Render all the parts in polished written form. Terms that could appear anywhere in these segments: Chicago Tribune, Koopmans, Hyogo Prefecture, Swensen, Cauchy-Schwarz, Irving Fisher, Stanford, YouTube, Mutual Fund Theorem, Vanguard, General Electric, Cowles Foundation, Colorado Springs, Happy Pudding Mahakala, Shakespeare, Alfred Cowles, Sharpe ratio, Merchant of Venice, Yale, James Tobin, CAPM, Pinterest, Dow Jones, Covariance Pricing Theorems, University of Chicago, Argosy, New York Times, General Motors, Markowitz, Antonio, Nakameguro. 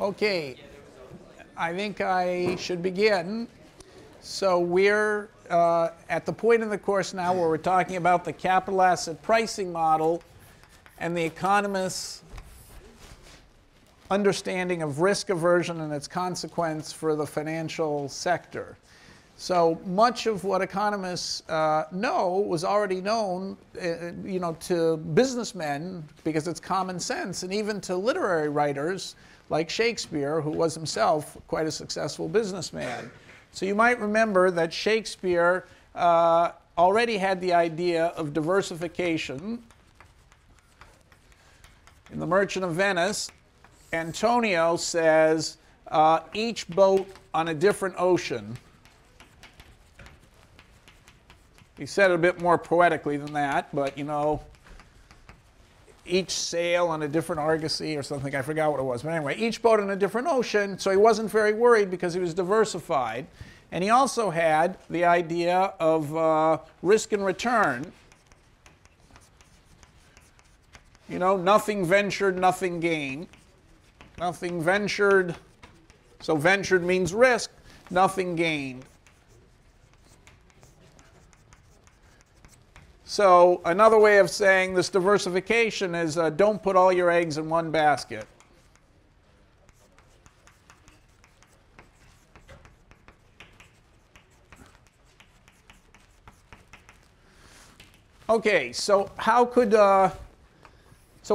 Okay, I think I should begin. So we're at the point in the course now where we're talking about the capital asset pricing model and the economists' understanding of risk aversion and its consequence for the financial sector. So much of what economists know was already known, to businessmen because it's common sense, and even to literary writers like Shakespeare, who was himself quite a successful businessman. So you might remember that Shakespeare already had the idea of diversification. In The Merchant of Venice, Antonio says, each boat on a different ocean. He said it a bit more poetically than that, but each sail on a different Argosy or something. I forgot what it was. But anyway, each boat on a different ocean. So he wasn't very worried because he was diversified. And he also had the idea of risk and return. Nothing ventured, nothing gained. Nothing ventured. So ventured means risk. Nothing gained. So another way of saying this diversification is don't put all your eggs in one basket. Okay, so how could, so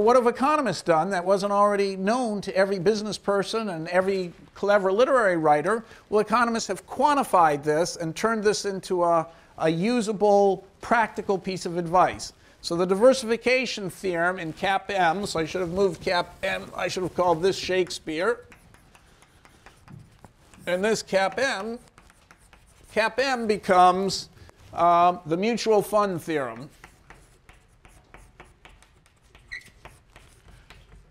what have economists done that wasn't already known to every business person and every clever literary writer? Well, economists have quantified this and turned this into a usable, practical piece of advice. So the diversification theorem in CAPM, so I should have moved CAPM, I should have called this Shakespeare, and this CAPM. CAPM becomes the mutual fund theorem.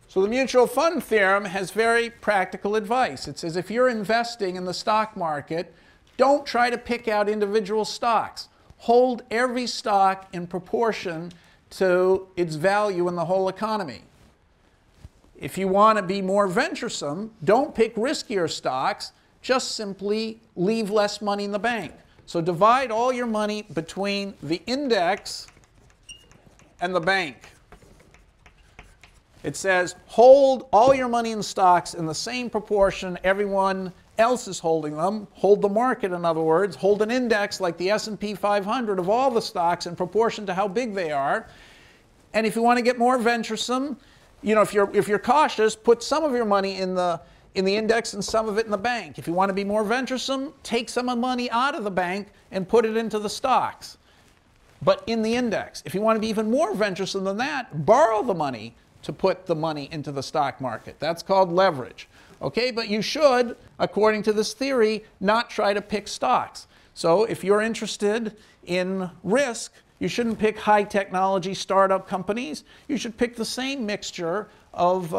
So the mutual fund theorem has very practical advice. It says if you're investing in the stock market, don't try to pick out individual stocks. Hold every stock in proportion to its value in the whole economy. If you want to be more venturesome, don't pick riskier stocks. Just simply leave less money in the bank. So divide all your money between the index and the bank. It says hold all your money in stocks in the same proportion everyone else is holding them. Hold the market, in other words. Hold an index like the S&P 500 of all the stocks in proportion to how big they are. And if you want to get more venturesome, if you're cautious, put some of your money in the index and some of it in the bank. If you want to be more venturesome, take some of the money out of the bank and put it into the stocks, but in the index. If you want to be even more venturesome than that, borrow the money to put the money into the stock market. That's called leverage. Okay, but you should, according to this theory, not try to pick stocks. So if you're interested in risk, you shouldn't pick high technology startup companies. You should pick the same mixture of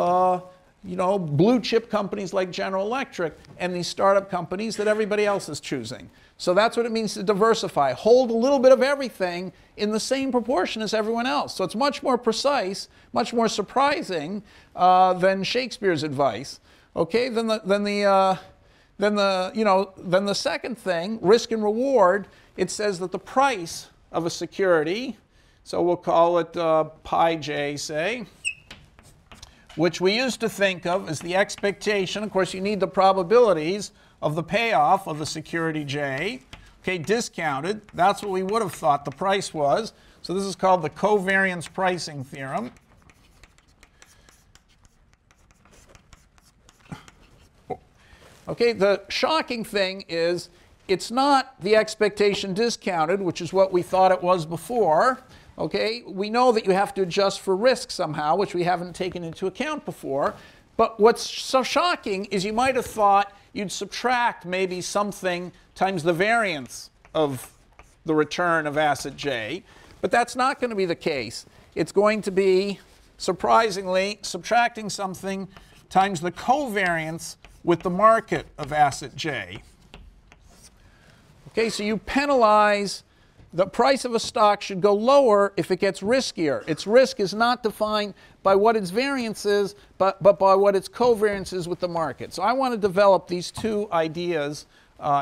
blue chip companies like General Electric and these startup companies that everybody else is choosing. So that's what it means to diversify. Hold a little bit of everything in the same proportion as everyone else. So it's much more precise, much more surprising than Shakespeare's advice. Okay, then the second thing, risk and reward. It says that the price of a security, so we'll call it pi j, say, which we used to think of as the expectation. Of course, you need the probabilities of the payoff of the security j. Okay, discounted. That's what we would have thought the price was. So this is called the covariance pricing theorem. Okay, the shocking thing is it's not the expectation discounted, which is what we thought it was before. Okay, we know that you have to adjust for risk somehow, which we haven't taken into account before. But what's so shocking is you might have thought you'd subtract maybe something times the variance of the return of asset J. But that's not going to be the case. It's going to be, surprisingly, subtracting something times the covariance with the market of asset J. Okay, so you penalize The price of a stock should go lower if it gets riskier. Its risk is not defined by what its variance is, but by what its covariance is with the market. So I want to develop these two ideas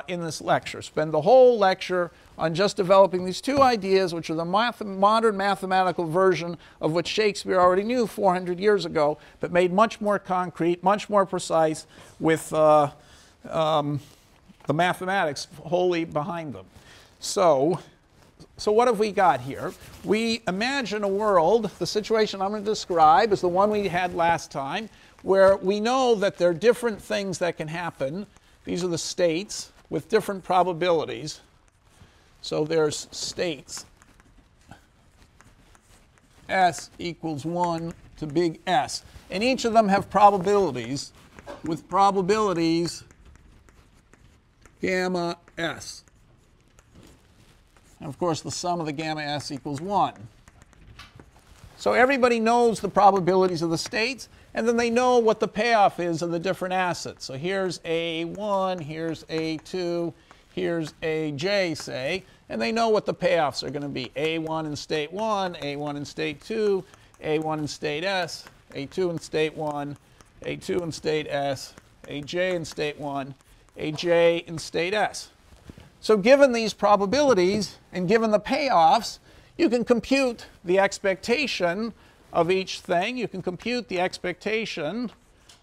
in this lecture. Spend the whole lecture on just developing these two ideas, which are the modern mathematical version of what Shakespeare already knew 400 years ago, but made much more concrete, much more precise with the mathematics wholly behind them. So what have we got here? We imagine a world, the situation I'm going to describe is the one we had last time, where we know that there are different things that can happen. These are the states with different probabilities. So there's states S equals 1 to big S. And each of them have probabilities with probabilities gamma S. And of course, the sum of the gamma S equals 1. So everybody knows the probabilities of the states, and then they know what the payoff is of the different assets. So here's A1, here's A2, here's AJ, say, and they know what the payoffs are going to be. A1 in state 1, A1 in state 2, A1 in state S, A2 in state 1, A2 in state S, AJ in state 1, AJ in state S. So given these probabilities and given the payoffs, you can compute the expectation of each thing. You can compute the expectation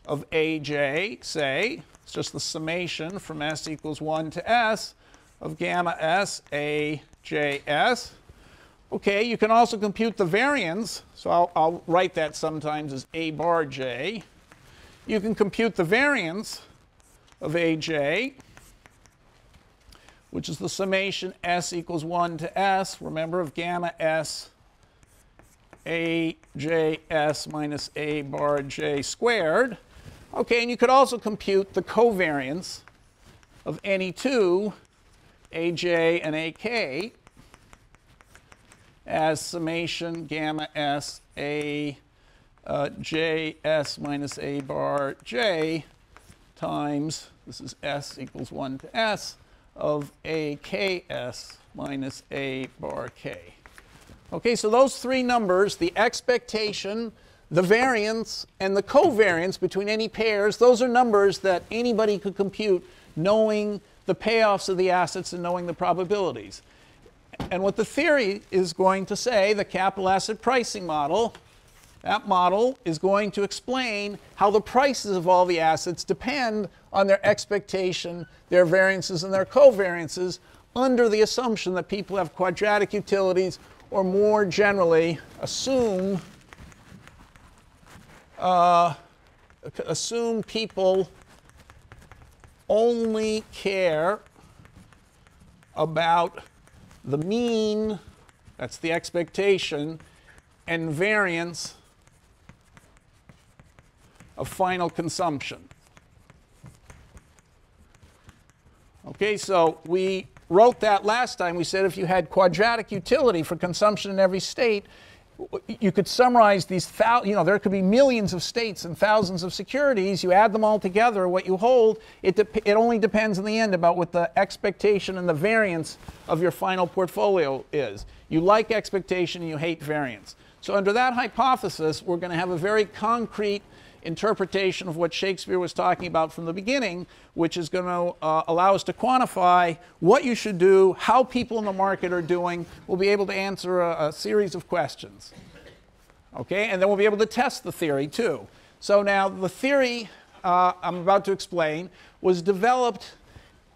of AJ, say. It's just the summation from S equals 1 to S of gamma S, AJS. OK, you can also compute the variance. So I'll write that sometimes as A bar J. You can compute the variance of AJ, which is the summation S equals 1 to S, remember, of gamma S AJS minus A bar J squared. OK, and you could also compute the covariance of any two, AJ and AK, as summation gamma S AJS minus A bar J times, this is S equals 1 to S, of AKS minus A bar K. OK, so those three numbers, the expectation, the variance, and the covariance between any pairs, those are numbers that anybody could compute knowing the payoffs of the assets and knowing the probabilities. And what the theory is going to say, the capital asset pricing model, that model is going to explain how the prices of all the assets depend on their expectation, their variances, and their covariances under the assumption that people have quadratic utilities, or more generally, assume people only care about the mean, that's the expectation, and variance of final consumption. OK, so we wrote that last time. We said if you had quadratic utility for consumption in every state, you could summarize these, there could be millions of states and thousands of securities. You add them all together, what you hold, it only depends in the end about what the expectation and the variance of your final portfolio is. You like expectation, you hate variance. So under that hypothesis, we're going to have a very concrete interpretation of what Shakespeare was talking about from the beginning, which is going to allow us to quantify what you should do, how people in the market are doing. We'll be able to answer a series of questions. Okay, and then we'll be able to test the theory too. So now the theory I'm about to explain was developed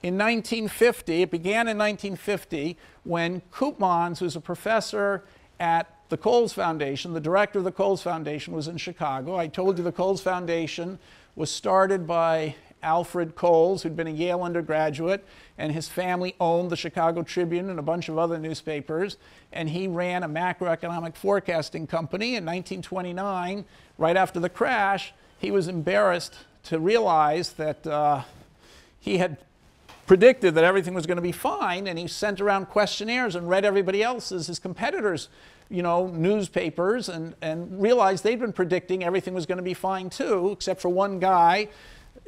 in 1950. It began in 1950 when Koopmans, who's a professor at the Cowles Foundation, the director of the Cowles Foundation, was in Chicago. I told you the Cowles Foundation was started by Alfred Cowles, who'd been a Yale undergraduate, and his family owned the Chicago Tribune and a bunch of other newspapers. And he ran a macroeconomic forecasting company. In 1929, right after the crash, he was embarrassed to realize that he had predicted that everything was going to be fine, and he sent around questionnaires and read everybody else's, his competitors, newspapers, and realized they'd been predicting everything was going to be fine too, except for one guy,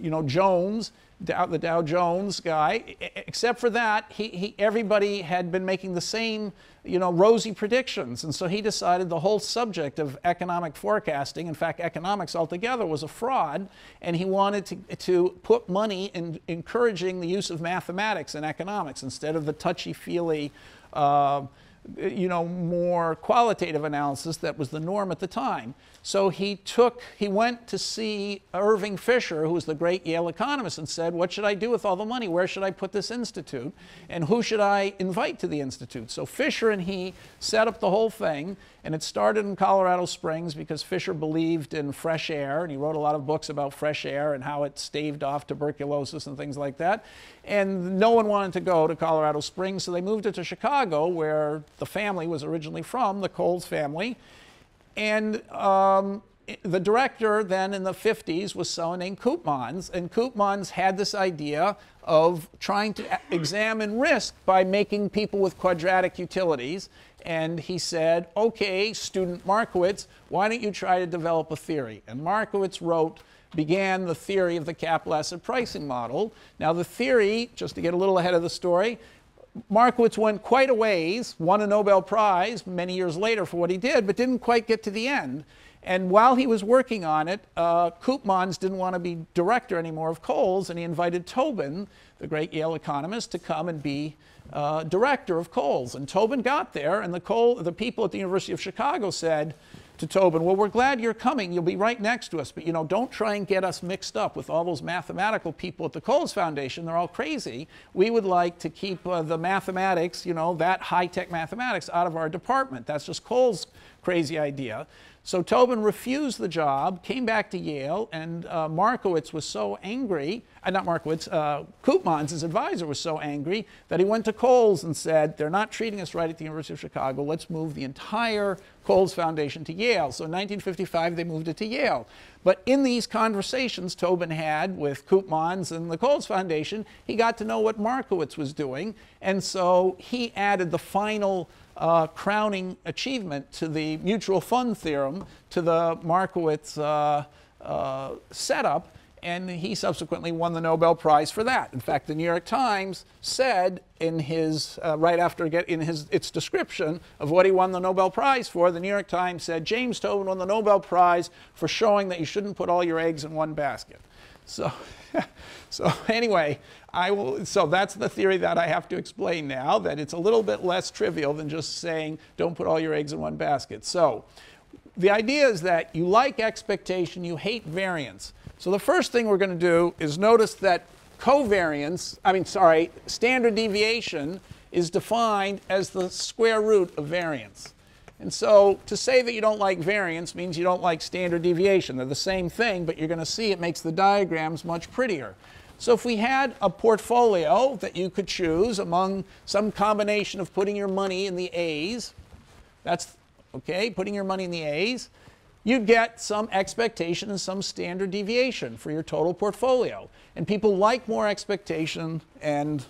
you know, Jones, the Dow Jones guy. Except for that, everybody had been making the same, you know, rosy predictions. And so he decided the whole subject of economic forecasting, in fact, economics altogether, was a fraud. And he wanted to put money in encouraging the use of mathematics in economics instead of the touchy-feely, you know, more qualitative analysis that was the norm at the time. So he went to see Irving Fisher, who was the great Yale economist, and said, what should I do with all the money? Where should I put this institute? And who should I invite to the institute? So Fisher and he set up the whole thing, and it started in Colorado Springs because Fisher believed in fresh air, and he wrote a lot of books about fresh air and how it staved off tuberculosis and things like that. And no one wanted to go to Colorado Springs, so they moved it to Chicago, where the family was originally from, the Cowles family. And the director then in the 50s was someone named Koopmans, and Koopmans had this idea of trying to examine risk by making people with quadratic utilities. And he said, okay, student Markowitz, why don't you try to develop a theory? And Markowitz began the theory of the capital asset pricing model. Now the theory, just to get a little ahead of the story, Markowitz went quite a ways, won a Nobel Prize many years later for what he did, but didn't quite get to the end. And while he was working on it, Koopmans didn't want to be director anymore of Cowles, and he invited Tobin, the great Yale economist, to come and be director of Cowles. And Tobin got there, and the people at the University of Chicago said to Tobin, well, we're glad you're coming. You'll be right next to us, but, you know, don't try and get us mixed up with all those mathematical people at the Cowles Foundation. They're all crazy. We would like to keep the mathematics, you know, that high-tech mathematics out of our department. That's just Cowles' crazy idea. So Tobin refused the job, came back to Yale, and Markowitz was so angry, not Markowitz, Koopmans, his advisor, was so angry that he went to Cowles and said, they're not treating us right at the University of Chicago, let's move the entire Cowles Foundation to Yale. So in 1955, they moved it to Yale. But in these conversations Tobin had with Koopmans and the Cowles Foundation, he got to know what Markowitz was doing, and so he added the final crowning achievement to the mutual fund theorem, to the Markowitz setup, and he subsequently won the Nobel Prize for that. In fact, the New York Times said in his, right after its description of what he won the Nobel Prize for, the New York Times said, James Tobin won the Nobel Prize for showing that you shouldn't put all your eggs in one basket. So, anyway, so that's the theory that I have to explain now, that it's a little bit less trivial than just saying don't put all your eggs in one basket. So the idea is that you like expectation, you hate variance. So the first thing we're going to do is notice that standard deviation is defined as the square root of variance. And so to say that you don't like variance means you don't like standard deviation. They're the same thing, but you're going to see it makes the diagrams much prettier. So if we had a portfolio that you could choose among some combination of putting your money in the A's, that's okay, putting your money in the A's, you'd get some expectation and some standard deviation for your total portfolio. And people like more expectation and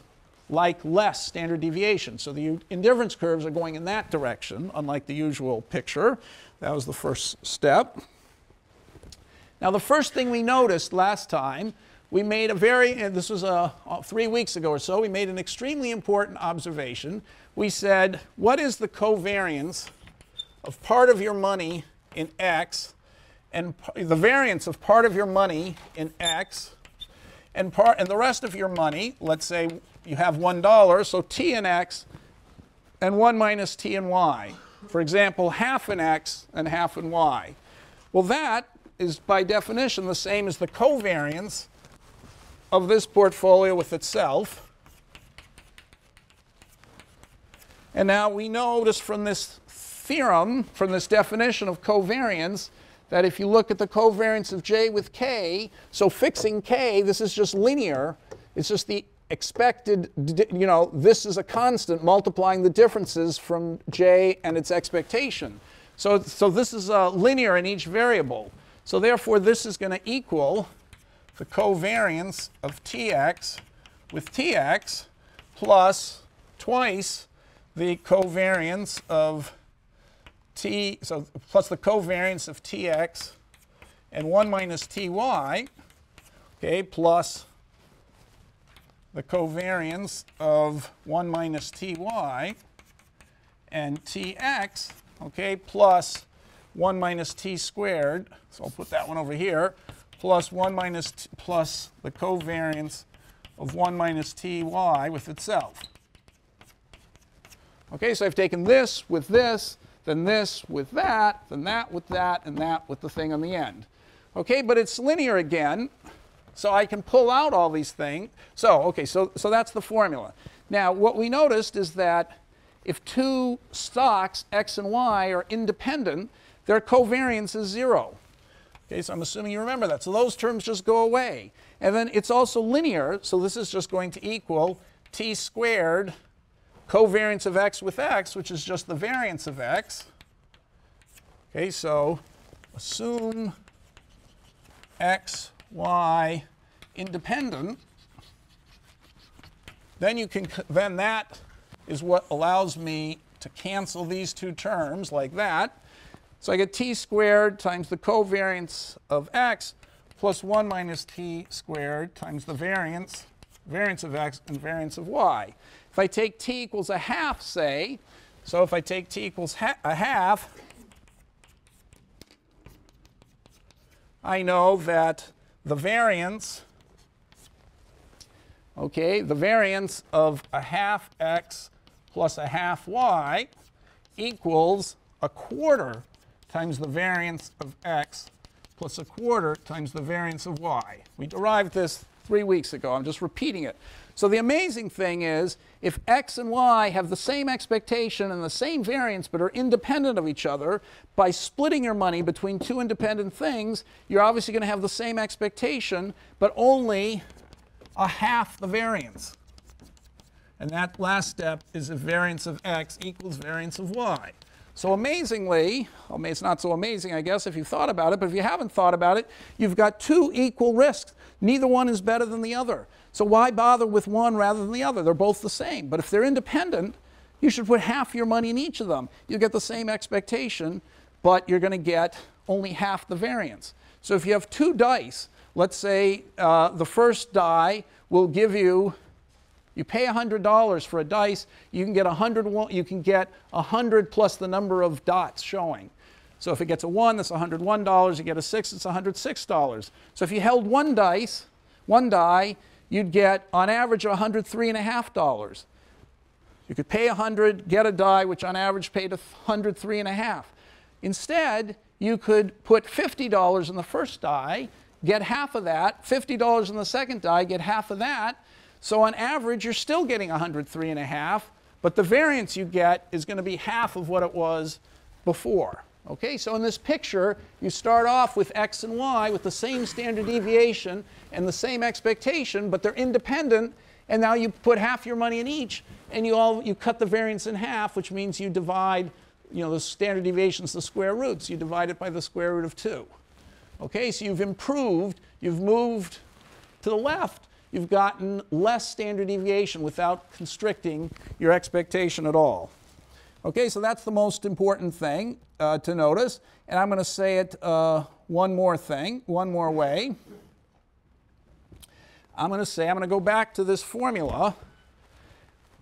like less standard deviation. So the indifference curves are going in that direction, unlike the usual picture. That was the first step. Now the first thing we noticed last time, we made a this was 3 weeks ago or so, we made an extremely important observation. We said, what is the covariance of part of your money in X, and the variance of part of your money in X, and the rest of your money, let's say you have $1, so T in X and 1 minus T in Y. For example, half in X and half in Y. Well, that is by definition the same as the covariance of this portfolio with itself. And now we notice from this theorem, from this definition of covariance, that if you look at the covariance of J with K, so fixing K, this is just linear. It's just the expected, you know, this is a constant multiplying the differences from J and its expectation. So this is linear in each variable. So therefore, this is going to equal the covariance of Tx with Tx plus twice the covariance of T, so plus the covariance of Tx and 1 minus Ty okay, plus the covariance of 1 minus ty and tx, okay, plus 1 minus t squared, so I'll put that one over here, plus 1 minus t, plus the covariance of 1 minus ty with itself. Okay, so I've taken this with this, then this with that, then that with that, and that with the thing on the end. Okay, but it's linear again, so I can pull out all these things. So, okay, so that's the formula. Now, what we noticed is that if two stocks, X and Y, are independent, their covariance is 0. Okay, so I'm assuming you remember that. So those terms just go away. And then it's also linear, so this is just going to equal t squared covariance of x with x, which is just the variance of x. Okay, so assume x, y independent. Then you can, then that is what allows me to cancel these two terms like that. So I get t squared times the covariance of x plus 1 minus t squared times the variance of x and variance of y. If I take t equals a half, say, so if I take t equals a half, I know that the variance, okay, the variance of a half x plus a half y equals a quarter times the variance of x plus a quarter times the variance of y. We derived this 3 weeks ago. I'm just repeating it. So the amazing thing is, if x and y have the same expectation and the same variance but are independent of each other, by splitting your money between two independent things, you're obviously going to have the same expectation but only a half the variance. And that last step is if variance of x equals variance of y. So amazingly, it's not so amazing, I guess, if you've thought about it, but if you haven't thought about it, you've got two equal risks. Neither one is better than the other. So why bother with one rather than the other? They're both the same. But if they're independent, you should put half your money in each of them. You get the same expectation, but you're going to get only half the variance. So if you have two dice, let's say the first die will give you, you pay $100 for a dice, you can get 100, you can get 100 plus the number of dots showing. So if it gets a 1, that's $101. You get a 6, it's $106. So if you held one die, you'd get, on average, $103.50. You could pay 100, get a die, which on average paid $103.50. Instead, you could put $50 in the first die, get half of that, $50 in the second die, get half of that. So on average, you're still getting $103.50, but the variance you get is going to be half of what it was before. Okay, so in this picture, you start off with x and y with the same standard deviation and the same expectation, but they're independent, and now you put half your money in each, and you cut the variance in half, which means you divide, you know, the standard deviation's the square roots. You divide it by the square root of 2. Okay, so you've improved, you've moved to the left, you've gotten less standard deviation without constricting your expectation at all. Okay, so that's the most important thing to notice, and I'm going to say it one more way. I'm going to go back to this formula,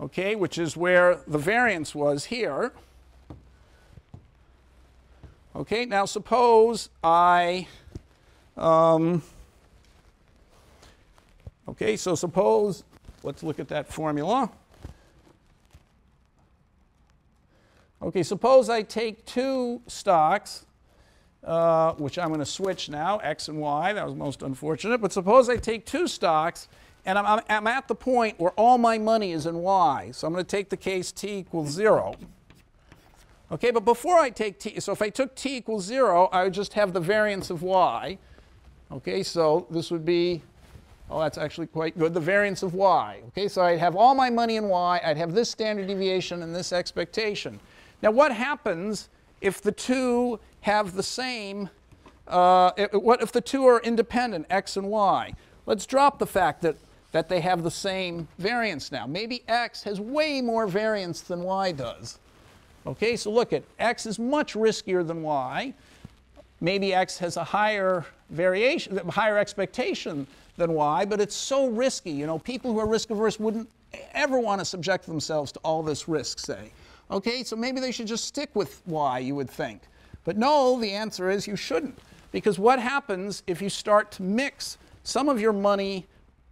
okay, which is where the variance was here. Okay, now suppose let's look at that formula. Okay, suppose I take two stocks, which I'm going to switch now, X and Y. That was most unfortunate. But suppose I take two stocks, and I'm at the point where all my money is in Y. So I'm going to take the case T equals 0. Okay, but before I take T, so if I took T equals 0, I would just have the variance of Y. Okay, so this would be, oh, that's actually quite good, the variance of Y. Okay, so I'd have all my money in Y. I'd have this standard deviation and this expectation. Now, what happens if the two have the same, what if the two are independent, x and y? Let's drop the fact that they have the same variance now. Maybe x has way more variance than y does. Okay, so look at x is much riskier than y. maybe X has a higher variation, higher expectation than Y, but it's so risky. You know, people who are risk averse wouldn't ever want to subject themselves to all this risk, say. Okay, so maybe they should just stick with Y, you would think. But no, the answer is you shouldn't. Because what happens if you start to mix some of your money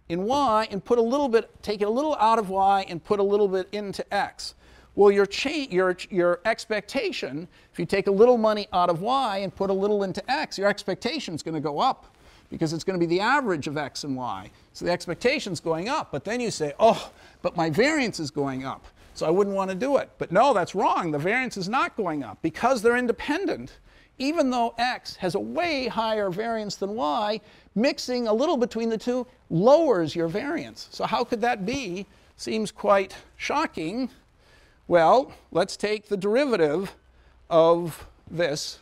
in Y and put a little bit, take it a little out of Y and put a little bit into X? Well, your expectation, if you take a little money out of Y and put a little into X, your expectation is going to go up because it's going to be the average of X and Y. So the expectation's going up. But then you say, oh, but my variance is going up, so I wouldn't want to do it. But no, that's wrong. The variance is not going up because they're independent. Even though X has a way higher variance than Y, mixing a little between the two lowers your variance. So how could that be? Seems quite shocking. Well, let's take the derivative of this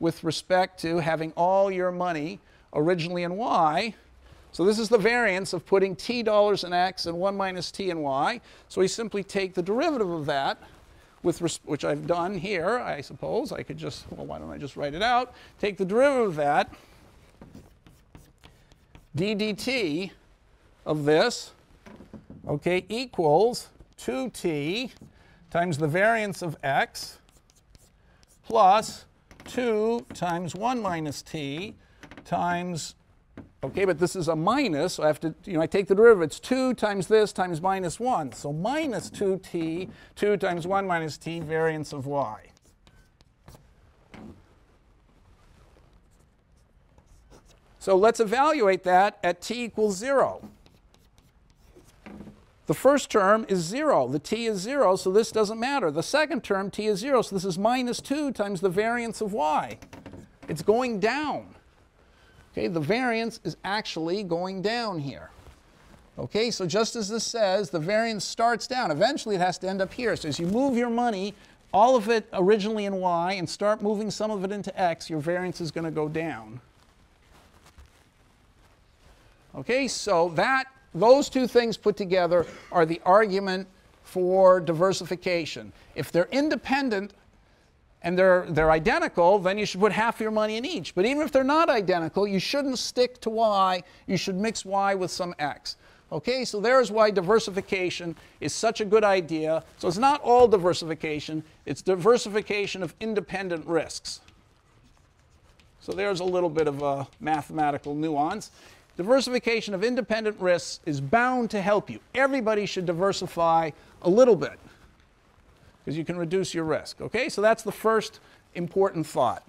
with respect to having all your money originally in Y. So this is the variance of putting T dollars in X and 1 minus T in Y. So we simply take the derivative of that, which I've done here, I suppose. I could just, well, why don't I just write it out? Take the derivative of that, d dt of this, okay, equals 2t times the variance of X plus 2 times 1 minus t times, okay, but this is a minus, so I have to, you know, I take the derivative. It's 2 times this times minus 1. So minus 2t, 2 times 1 minus t, variance of y. So let's evaluate that at t equals 0. The first term is 0. The t is 0, so this doesn't matter. The second term, t is 0, so this is minus 2 times the variance of y. It's going down. Okay, the variance is actually going down here. Okay, so just as this says, the variance starts down. Eventually it has to end up here. So as you move your money, all of it originally in Y, and start moving some of it into X, your variance is going to go down. Okay, so that, those two things put together are the argument for diversification. If they're independent, and they're identical, then you should put half your money in each. But even if they're not identical, you shouldn't stick to Y. You should mix Y with some X. Okay, so there's why diversification is such a good idea. So it's not all diversification. It's diversification of independent risks. So there's a little bit of a mathematical nuance. Diversification of independent risks is bound to help you. Everybody should diversify a little bit, because you can reduce your risk. Okay, so that's the first important thought.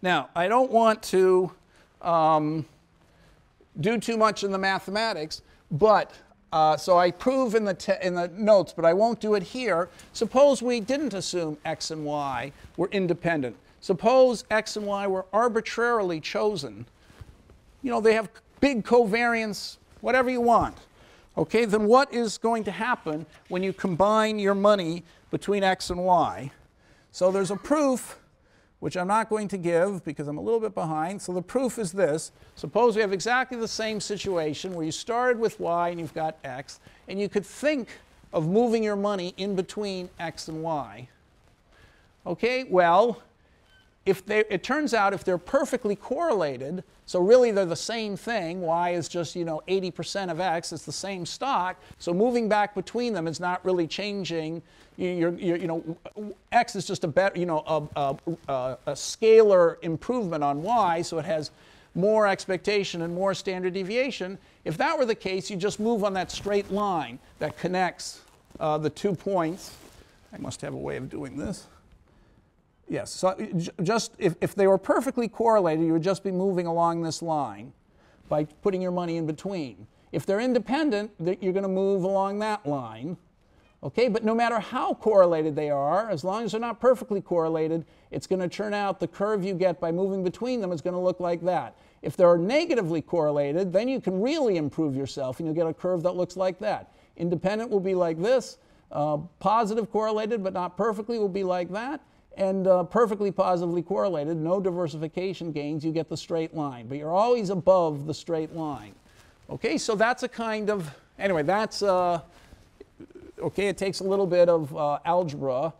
Now, I don't want to do too much in the mathematics, but so I prove in the notes, but I won't do it here. Suppose we didn't assume X and Y were independent. Suppose X and Y were arbitrarily chosen. You know, they have big covariance, whatever you want. Okay, then what is going to happen when you combine your money between X and Y? So there's a proof, which I'm not going to give because I'm a little bit behind. So the proof is this. Suppose we have exactly the same situation where you started with Y and you've got X, and you could think of moving your money in between X and Y. Okay, well, it turns out if they're perfectly correlated, so really they're the same thing. Y is just, you know, 80% of X. It's the same stock. So moving back between them is not really changing. You know, X is just a better, you know, a scalar improvement on Y, so it has more expectation and more standard deviation. If that were the case, you just move on that straight line that connects the 2 points. I must have a way of doing this. Yes, so just if they were perfectly correlated, you would just be moving along this line by putting your money in between. If they're independent, you're going to move along that line. Okay, but no matter how correlated they are, as long as they're not perfectly correlated, it's going to turn out the curve you get by moving between them is going to look like that. If they're negatively correlated, then you can really improve yourself and you'll get a curve that looks like that. Independent will be like this. Positive correlated but not perfectly will be like that. And perfectly positively correlated, no diversification gains, you get the straight line. But you're always above the straight line. Okay, so that's a kind of, anyway, that's, okay, it takes a little bit of algebra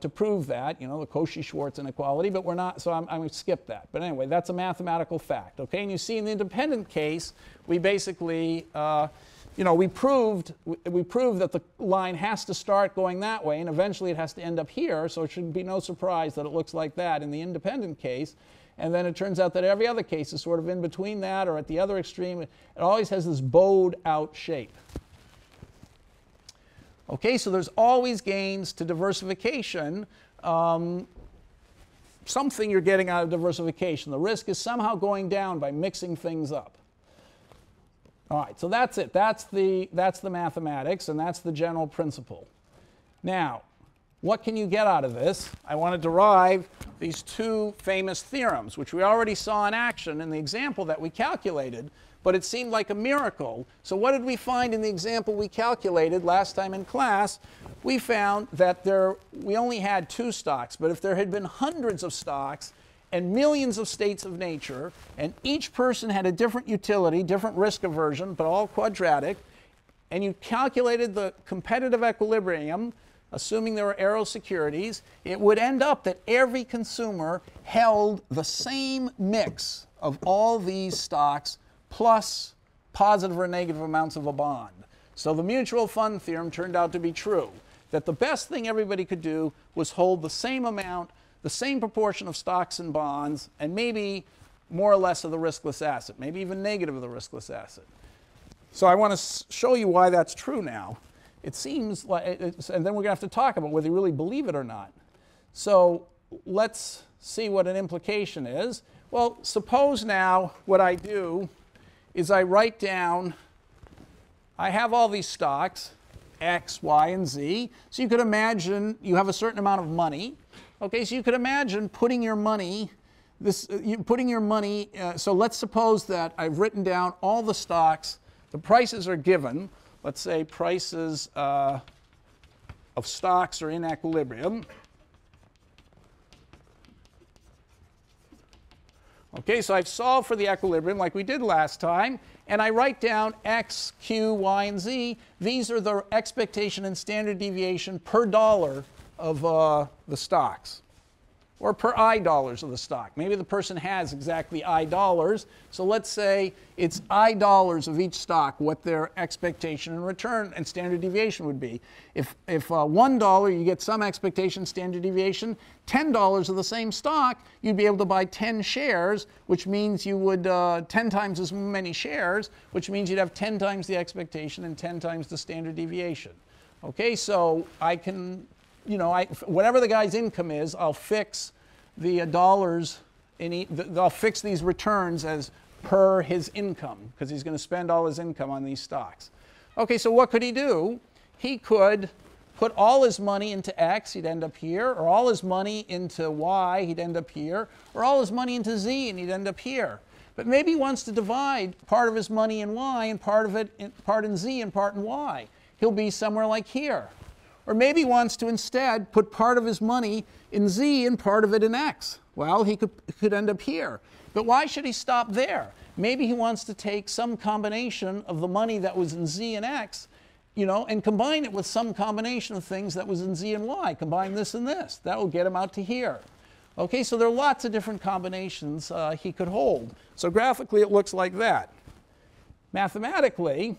to prove that, you know, the Cauchy-Schwarz inequality, but we're not, so I'm going to skip that. But anyway, that's a mathematical fact, okay? And you see in the independent case, we basically, you know, we proved that the line has to start going that way, and eventually it has to end up here, so it should be no surprise that it looks like that in the independent case. And then it turns out that every other case is sort of in between that or at the other extreme. It always has this bowed-out shape. Okay, so there's always gains to diversification. Something you're getting out of diversification. The risk is somehow going down by mixing things up. All right, so that's it. That's the mathematics, and that's the general principle. Now, what can you get out of this? I want to derive these two famous theorems, which we already saw in action in the example that we calculated, but it seemed like a miracle. So what did we find in the example we calculated last time in class? We found that we only had two stocks, but if there had been hundreds of stocks and millions of states of nature, and each person had a different utility, different risk aversion, but all quadratic, and you calculated the competitive equilibrium, assuming there were aero securities, it would end up that every consumer held the same mix of all these stocks plus positive or negative amounts of a bond. So the mutual fund theorem turned out to be true, that the best thing everybody could do was hold the same amount, the same proportion of stocks and bonds, and maybe more or less of the riskless asset, maybe even negative of the riskless asset. So I want to show you why that's true now. It seems like, and then we're going to have to talk about whether you really believe it or not. So let's see what an implication is. Well, suppose now what I do is I write down, I have all these stocks, X, Y, and Z. So you could imagine you have a certain amount of money. Okay, so you could imagine putting your money, so let's suppose that I've written down all the stocks, the prices are given. Let's say prices of stocks are in equilibrium. Okay, so I've solved for the equilibrium like we did last time, and I write down X, Q, Y, and Z. These are the expectation and standard deviation per dollar of the stocks, or per I dollars of the stock. Maybe the person has exactly I dollars. So let's say it's I dollars of each stock, what their expectation and return and standard deviation would be. If $1 you get some expectation standard deviation, $10 of the same stock, you'd be able to buy 10 shares, which means you would 10 times as many shares, which means you'd have 10 times the expectation and 10 times the standard deviation. Okay, so I can, you know, whatever the guy's income is, I'll fix the dollars, I'll fix these returns as per his income, because he's going to spend all his income on these stocks. Okay, so what could he do? He could put all his money into X, he'd end up here, or all his money into Y, he'd end up here, or all his money into Z, and he'd end up here. But maybe he wants to divide part of his money in Y and part in Z and part in Y. He'll be somewhere like here. Or maybe he wants to instead put part of his money in Z and part of it in X. Well, he could end up here. But why should he stop there? Maybe he wants to take some combination of the money that was in Z and X, you know, and combine it with some combination of things that was in Z and Y. Combine this and this. That will get him out to here. Okay, so there are lots of different combinations he could hold. So graphically it looks like that. Mathematically,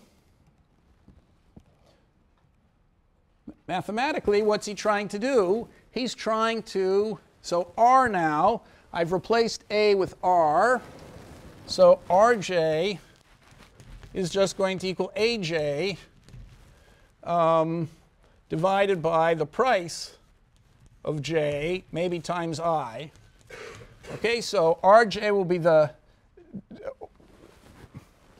what's he trying to do? He's trying to, so R now, I've replaced A with R. So RJ is just going to equal AJ divided by the price of J, maybe times I. Okay, so RJ will be the, in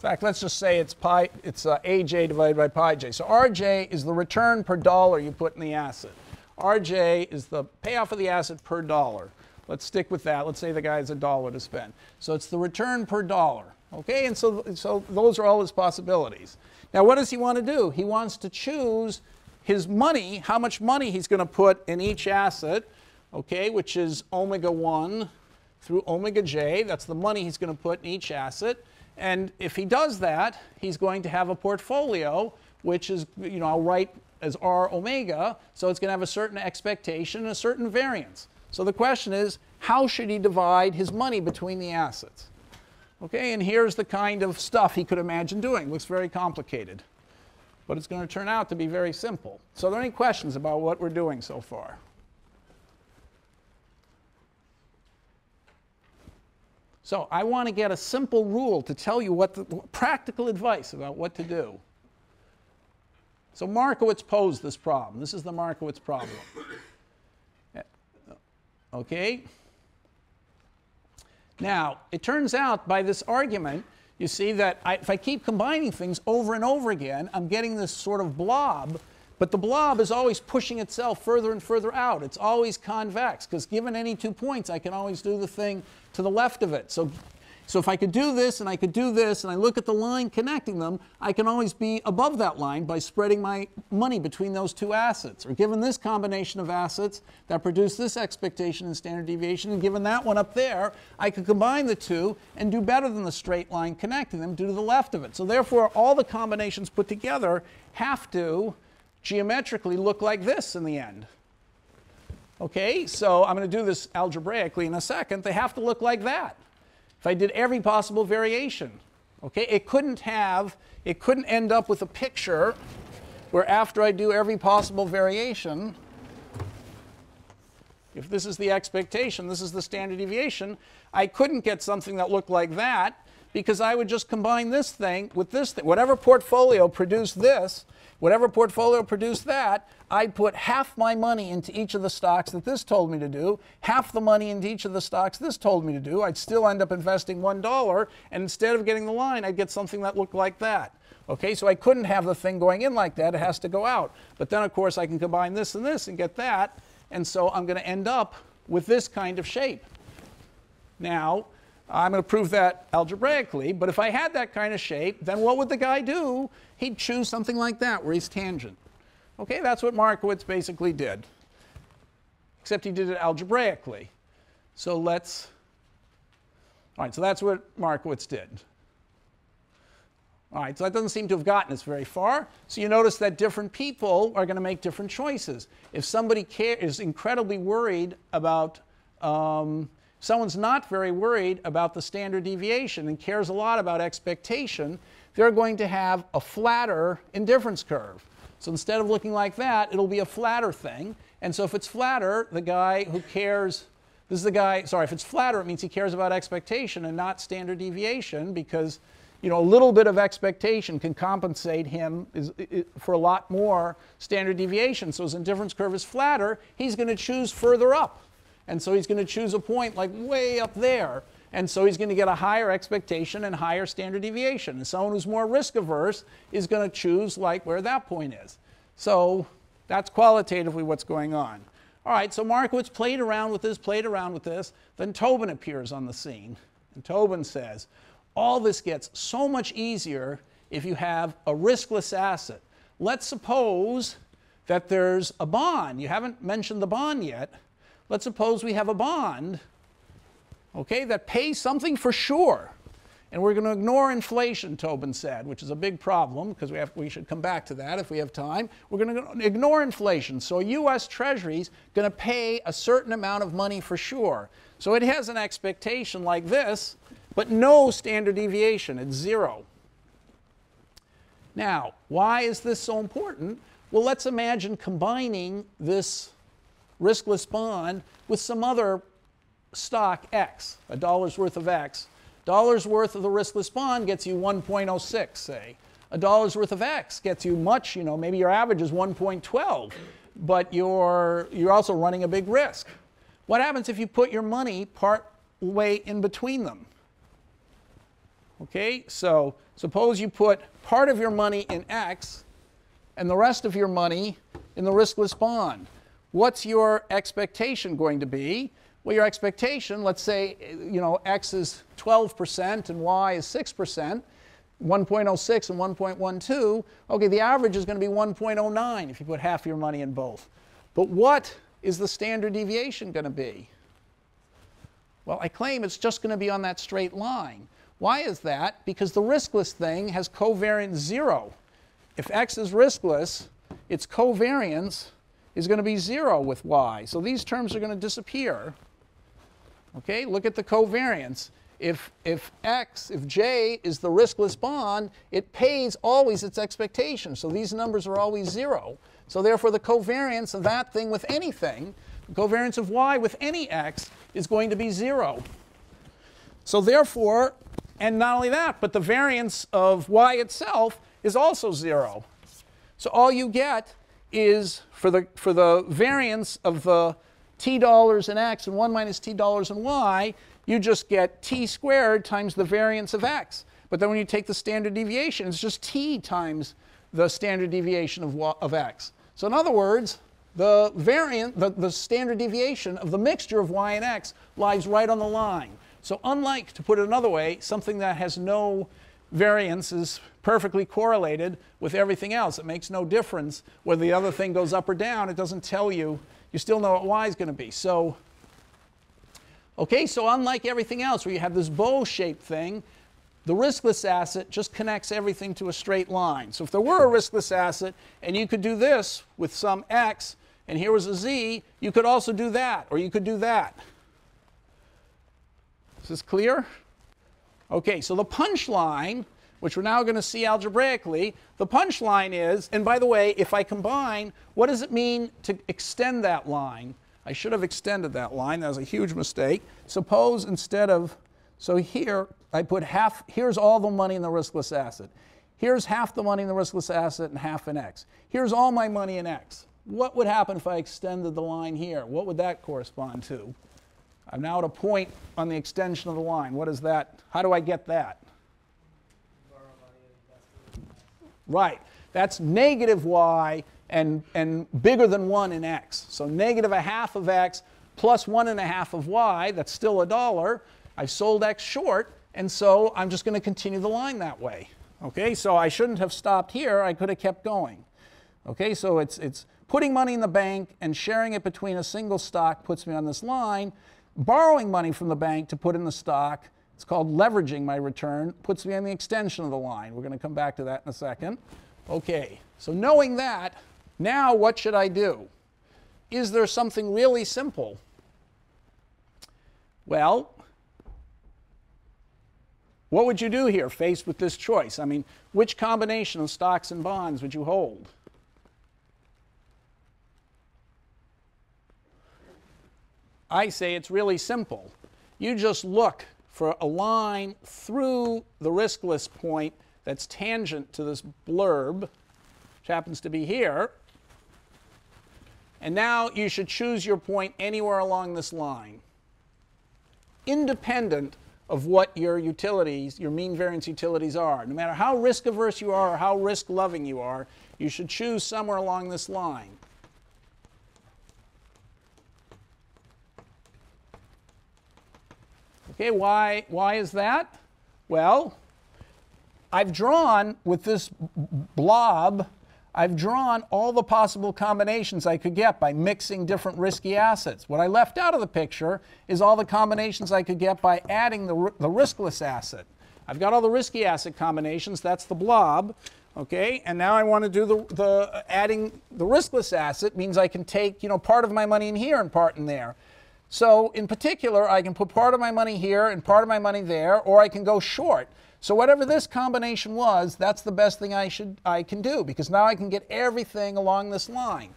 fact, let's just say it's AJ divided by pi j. So RJ is the return per dollar you put in the asset. RJ is the payoff of the asset per dollar. Let's stick with that. Let's say the guy has $1 to spend. So it's the return per dollar. Okay, and so those are all his possibilities. Now, what does he want to do? He wants to choose his money, how much money he's going to put in each asset, okay, which is omega 1 through omega j. That's the money he's going to put in each asset. And if he does that, he's going to have a portfolio, which is, you know, I'll write as r omega, so it's going to have a certain expectation and a certain variance. So the question is, how should he divide his money between the assets? Okay, and here's the kind of stuff he could imagine doing. Looks very complicated, but it's going to turn out to be very simple. So are there any questions about what we're doing so far? So I want to get a simple rule to tell you what the practical advice about what to do. So Markowitz posed this problem. This is the Markowitz problem. Okay? Now, it turns out by this argument, you see that if I keep combining things over and over again, I'm getting this sort of blob, but the blob is always pushing itself further and further out. It's always convex, because given any 2 points, I can always do the thing to the left of it. So if I could do this, and I could do this, and I look at the line connecting them, I can always be above that line by spreading my money between those two assets. Or given this combination of assets that produce this expectation and standard deviation, and given that one up there, I could combine the two and do better than the straight line connecting them due to the left of it. So therefore, all the combinations put together have to geometrically look like this in the end. Okay, so I'm going to do this algebraically in a second. They have to look like that. If I did every possible variation, okay, it couldn't end up with a picture where after I do every possible variation, if this is the expectation, this is the standard deviation, I couldn't get something that looked like that, because I would just combine this thing with this thing. Whatever portfolio produced this, whatever portfolio produced that, I'd put half my money into each of the stocks that this told me to do, half the money into each of the stocks this told me to do. I'd still end up investing $1, and instead of getting the line, I'd get something that looked like that. Okay, so I couldn't have the thing going in like that. It has to go out. But then, of course, I can combine this and this and get that, and so I'm going to end up with this kind of shape. Now, I'm going to prove that algebraically, but if I had that kind of shape, then what would the guy do? He'd choose something like that, where he's tangent. Okay, that's what Markowitz basically did, except he did it algebraically. So let's, all right, so that's what Markowitz did. All right, so that doesn't seem to have gotten us very far. So you notice that different people are going to make different choices. If somebody is incredibly worried about, someone's not very worried about the standard deviation and cares a lot about expectation, they're going to have a flatter indifference curve. So instead of looking like that, it'll be a flatter thing. And so if it's flatter, the guy who cares, this is the guy, sorry, if it's flatter, it means he cares about expectation and not standard deviation, because, you know, a little bit of expectation can compensate him for a lot more standard deviation. So his indifference curve is flatter. He's going to choose further up. And so he's going to choose a point like way up there. And so he's going to get a higher expectation and higher standard deviation. And someone who's more risk averse is going to choose like where that point is. So that's qualitatively what's going on. All right, so Markowitz played around with this. Then Tobin appears on the scene. And Tobin says, all this gets so much easier if you have a riskless asset. Let's suppose that there's a bond. You haven't mentioned the bond yet. Let's suppose we have a bond, okay, that pays something for sure. And we're going to ignore inflation, Tobin said, which is a big problem, because we should come back to that if we have time. We're going to ignore inflation. So U.S. Treasury's going to pay a certain amount of money for sure. So it has an expectation like this, but no standard deviation. It's zero. Now, why is this so important? Well, let's imagine combining this riskless bond with some other stock X, a dollar's worth of X. Dollars worth of the riskless bond gets you 1.06, say. A dollar's worth of X gets you much, you know, maybe your average is 1.12, but you're also running a big risk. What happens if you put your money part way in between them? Okay, so suppose you put part of your money in X and the rest of your money in the riskless bond. What's your expectation going to be? Well, your expectation, let's say, you know, X is 12% and Y is 6%, 1.06 and 1.12. Okay, the average is going to be 1.09 if you put half your money in both. But what is the standard deviation going to be? Well, I claim it's just going to be on that straight line. Why is that? Because the riskless thing has covariance zero. If X is riskless, its covariance is going to be 0 with y. So these terms are going to disappear. Okay, look at the covariance. If J is the riskless bond, it pays always its expectation. So these numbers are always 0. So therefore, the covariance of that thing with anything, the covariance of y with any x, is going to be 0. So therefore, and not only that, but the variance of y itself is also 0. So all you get is, for the variance of the t dollars in x and 1 minus t dollars in y, you just get t squared times the variance of x. But then when you take the standard deviation, it's just t times the standard deviation of x. So in other words, the standard deviation of the mixture of y and x lies right on the line. So unlike, to put it another way, something that has no variance is perfectly correlated with everything else. It makes no difference whether the other thing goes up or down. It doesn't tell you. You still know what y is going to be. So, okay, so unlike everything else where you have this bowl-shaped thing, the riskless asset just connects everything to a straight line. So if there were a riskless asset and you could do this with some x, and here was a z, you could also do that, or you could do that. Is this clear? Okay, so the punchline, which we're now going to see algebraically, the punchline is, and by the way, if I combine, what does it mean to extend that line? I should have extended that line. That was a huge mistake. Suppose instead of, so here I put half, here's all the money in the riskless asset. Here's half the money in the riskless asset and half in x. Here's all my money in x. What would happen if I extended the line here? What would that correspond to? I'm now at a point on the extension of the line. What is that? How do I get that? Right. That's negative y and bigger than 1 in x. So negative a half of x plus 1.5 of y, that's still $1. I've sold x short, and so I'm just going to continue the line that way. Okay, so I shouldn't have stopped here. I could have kept going. Okay, so it's putting money in the bank and sharing it between a single stock puts me on this line. Borrowing money from the bank to put in the stock, it's called leveraging my return, puts me on the extension of the line. We're going to come back to that in a second. Okay, so knowing that, now what should I do? Is there something really simple? Well, what would you do here faced with this choice? I mean, which combination of stocks and bonds would you hold? I say it's really simple. You just look for a line through the riskless point that's tangent to this blurb, which happens to be here. And now you should choose your point anywhere along this line, independent of what your utilities, your mean variance utilities are. No matter how risk averse you are or how risk loving you are, you should choose somewhere along this line. Okay, why is that? Well, I've drawn with this blob, I've drawn all the possible combinations I could get by mixing different risky assets. What I left out of the picture is all the combinations I could get by adding the riskless asset. I've got all the risky asset combinations, that's the blob. Okay, and now I want to do the adding the riskless asset means I can take, you know, part of my money in here and part in there. So in particular, I can put part of my money here and part of my money there, or I can go short. So whatever this combination was, that's the best thing I can do, because now I can get everything along this line.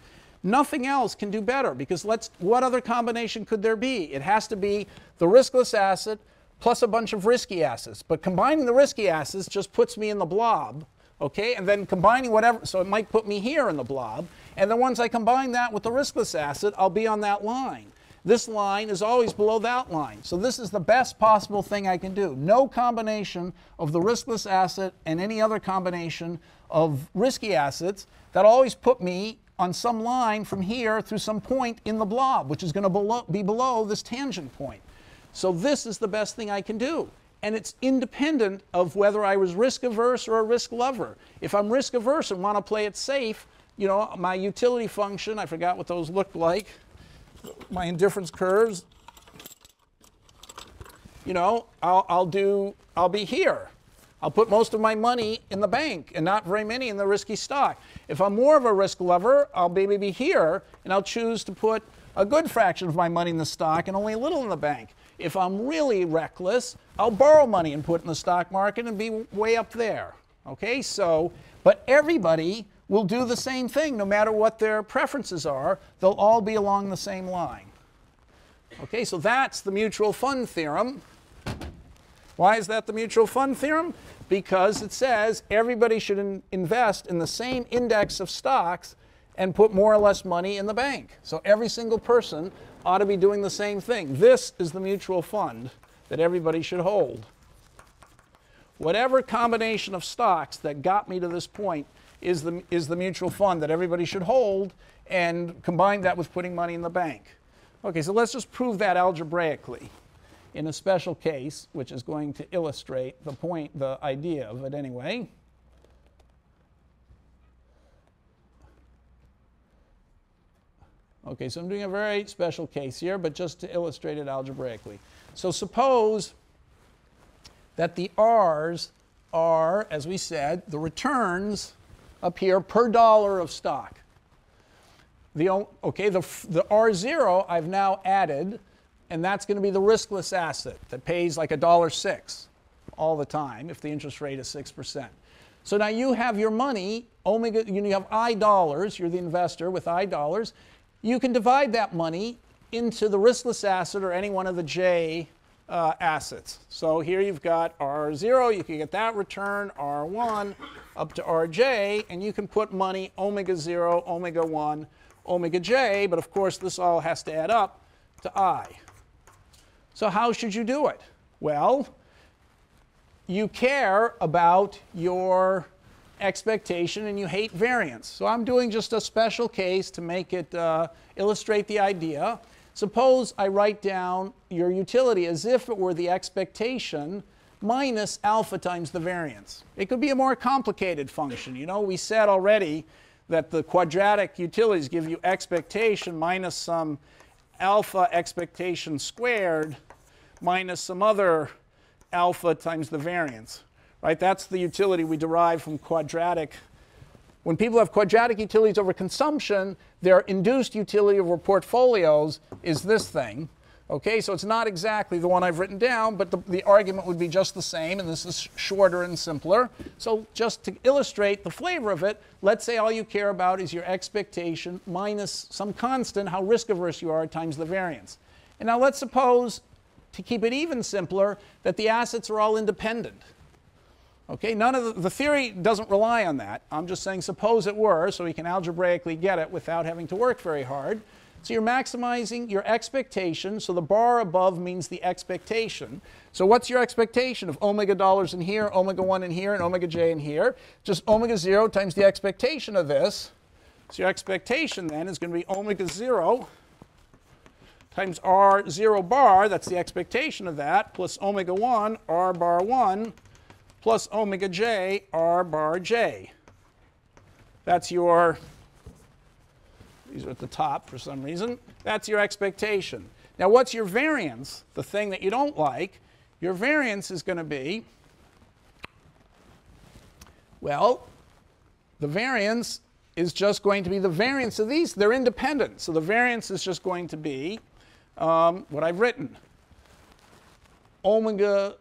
Nothing else can do better, because what other combination could there be? It has to be the riskless asset plus a bunch of risky assets. But combining the risky assets just puts me in the blob, okay? And then combining whatever, so it might put me here in the blob. And then once I combine that with the riskless asset, I'll be on that line. This line is always below that line. So this is the best possible thing I can do. No combination of the riskless asset and any other combination of risky assets that always put me on some line from here through some point in the blob, which is going to be below this tangent point. So this is the best thing I can do. And it's independent of whether I was risk averse or a risk lover. If I'm risk averse and want to play it safe, you know, my utility function, I forgot what those looked like. My indifference curves, you know, I'll be here. I'll put most of my money in the bank and not very many in the risky stock. If I'm more of a risk lover, I'll maybe be here, and I'll choose to put a good fraction of my money in the stock and only a little in the bank. If I'm really reckless, I'll borrow money and put it in the stock market and be way up there. Okay, so, but everybody will do the same thing no matter what their preferences are. They'll all be along the same line. Okay, so that's the mutual fund theorem. Why is that the mutual fund theorem? Because it says everybody should invest in the same index of stocks and put more or less money in the bank. So every single person ought to be doing the same thing. This is the mutual fund that everybody should hold. Whatever combination of stocks that got me to this point is the mutual fund that everybody should hold, and combine that with putting money in the bank. Okay, so let's just prove that algebraically in a special case, which is going to illustrate the point, the idea of it anyway. Okay, so I'm doing a very special case here, but just to illustrate it algebraically. So suppose that the R's are, as we said, the returns up here per dollar of stock. The R0 I've now added, and that's going to be the riskless asset that pays like $1.06 all the time if the interest rate is 6%. So now you have your money, omega, you have I dollars, you're the investor with I dollars. You can divide that money into the riskless asset or any one of the J assets. So here you've got R0, you can get that return, R1 up to RJ, and you can put money omega 0, omega 1, omega J, but of course this all has to add up to I. So how should you do it? Well, you care about your expectation and you hate variance. So I'm doing just a special case to make it illustrate the idea. Suppose I write down your utility as if it were the expectation minus alpha times the variance. It could be a more complicated function. You know, we said already that the quadratic utilities give you expectation minus some alpha expectation squared minus some other alpha times the variance. Right, that's the utility we derive from quadratic. When people have quadratic utilities over consumption, their induced utility over portfolios is this thing. Okay, so it's not exactly the one I've written down, but the argument would be just the same, and this is shorter and simpler. So just to illustrate the flavor of it, let's say all you care about is your expectation minus some constant, how risk averse you are, times the variance. And now let's suppose, to keep it even simpler, that the assets are all independent. Okay, none of the theory doesn't rely on that. I'm just saying suppose it were, so we can algebraically get it without having to work very hard. So you're maximizing your expectation, so the bar above means the expectation. So what's your expectation of omega dollars in here, omega 1 in here, and omega j in here? Just omega 0 times the expectation of this. So your expectation then is going to be omega 0 times r 0 bar, that's the expectation of that, plus omega 1, r bar 1, plus omega j, r bar j. That's your, these are at the top for some reason, that's your expectation. Now what's your variance? The thing that you don't like, your variance is going to be, well, the variance is just going to be the variance of these. They're independent, so the variance is just going to be what I've written, omega,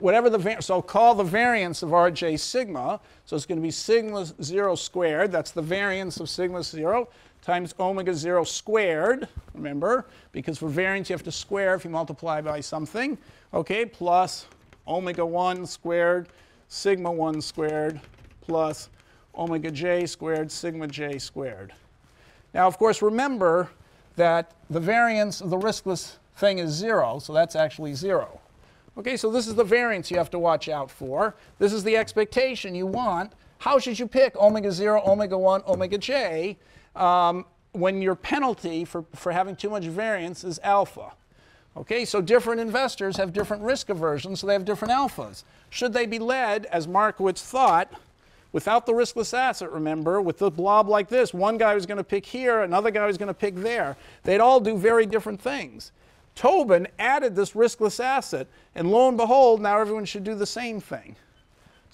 whatever the variance, so I'll call the variance of Rj sigma, so it's going to be sigma 0 squared, that's the variance of sigma 0, times omega 0 squared, remember, because for variance you have to square if you multiply by something, okay, plus omega 1 squared, sigma 1 squared, plus omega j squared, sigma j squared. Now, of course, remember that the variance of the riskless thing is 0, so that's actually 0. Okay, so this is the variance you have to watch out for. This is the expectation you want. How should you pick omega 0, omega 1, omega j when your penalty for having too much variance is alpha? Okay, so different investors have different risk aversions, so they have different alphas. Should they be led, as Markowitz thought, without the riskless asset, remember, with the blob like this, one guy was going to pick here, another guy was going to pick there. They'd all do very different things. Tobin added this riskless asset, and lo and behold, now everyone should do the same thing.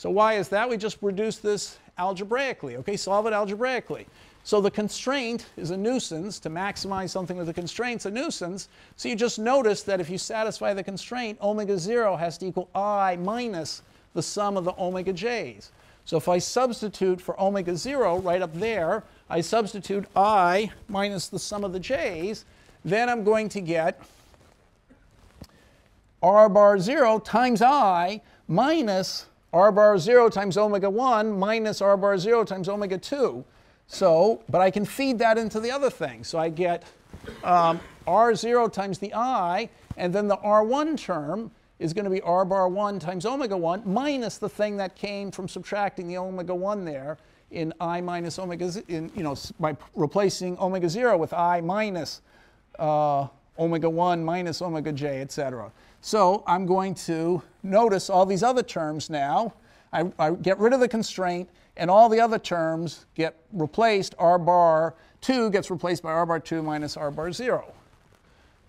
So why is that? We just reduce this algebraically, okay? Solve it algebraically. So the constraint is a nuisance. To maximize something with a constraint's a nuisance. So you just notice that if you satisfy the constraint, omega 0 has to equal I minus the sum of the omega j's. So if I substitute for omega 0 right up there, I substitute I minus the sum of the j's, then I'm going to get r bar 0 times I minus r bar 0 times omega 1 minus r bar 0 times omega 2. So, but I can feed that into the other thing. So I get r0 times the I, and then the r1 term is going to be r bar 1 times omega 1 minus the thing that came from subtracting the omega 1 there in I minus omega, by replacing omega 0 with I minus omega 1 minus omega j, etc. So I'm going to notice all these other terms now. I get rid of the constraint, and all the other terms get replaced. R bar 2 gets replaced by R bar 2 minus R bar 0.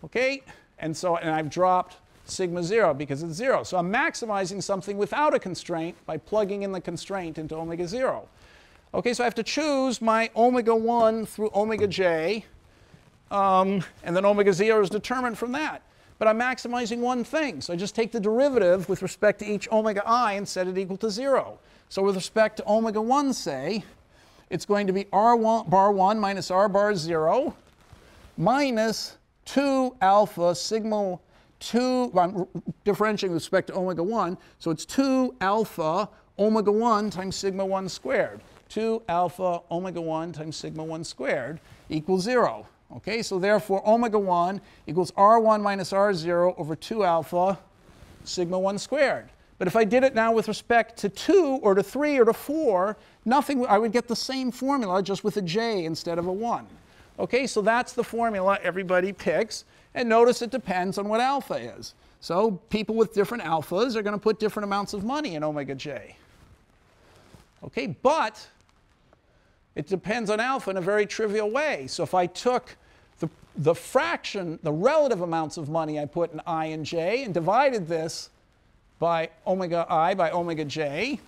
Okay? And so, and I've dropped sigma 0 because it's 0. So I'm maximizing something without a constraint by plugging in the constraint into omega 0. Okay, so I have to choose my omega 1 through omega j, and then omega 0 is determined from that. But I'm maximizing one thing. So I just take the derivative with respect to each omega I and set it equal to 0. So with respect to omega 1, say, it's going to be r bar 1 minus r bar 0 minus 2 alpha sigma 2. Well, I'm differentiating with respect to omega 1. So it's 2 alpha omega 1 times sigma 1 squared. 2 alpha omega 1 times sigma 1 squared equals 0. Okay, so therefore omega 1 equals r1 minus r0 over 2 alpha sigma 1 squared. But if I did it now with respect to 2 or to 3 or to 4, nothing, I would get the same formula just with a j instead of a 1. Okay, so that's the formula everybody picks. And notice it depends on what alpha is. So people with different alphas are going to put different amounts of money in omega j. Okay, but it depends on alpha in a very trivial way. So if I took the fraction, the relative amounts of money I put in I and j, and divided this by omega I by omega j,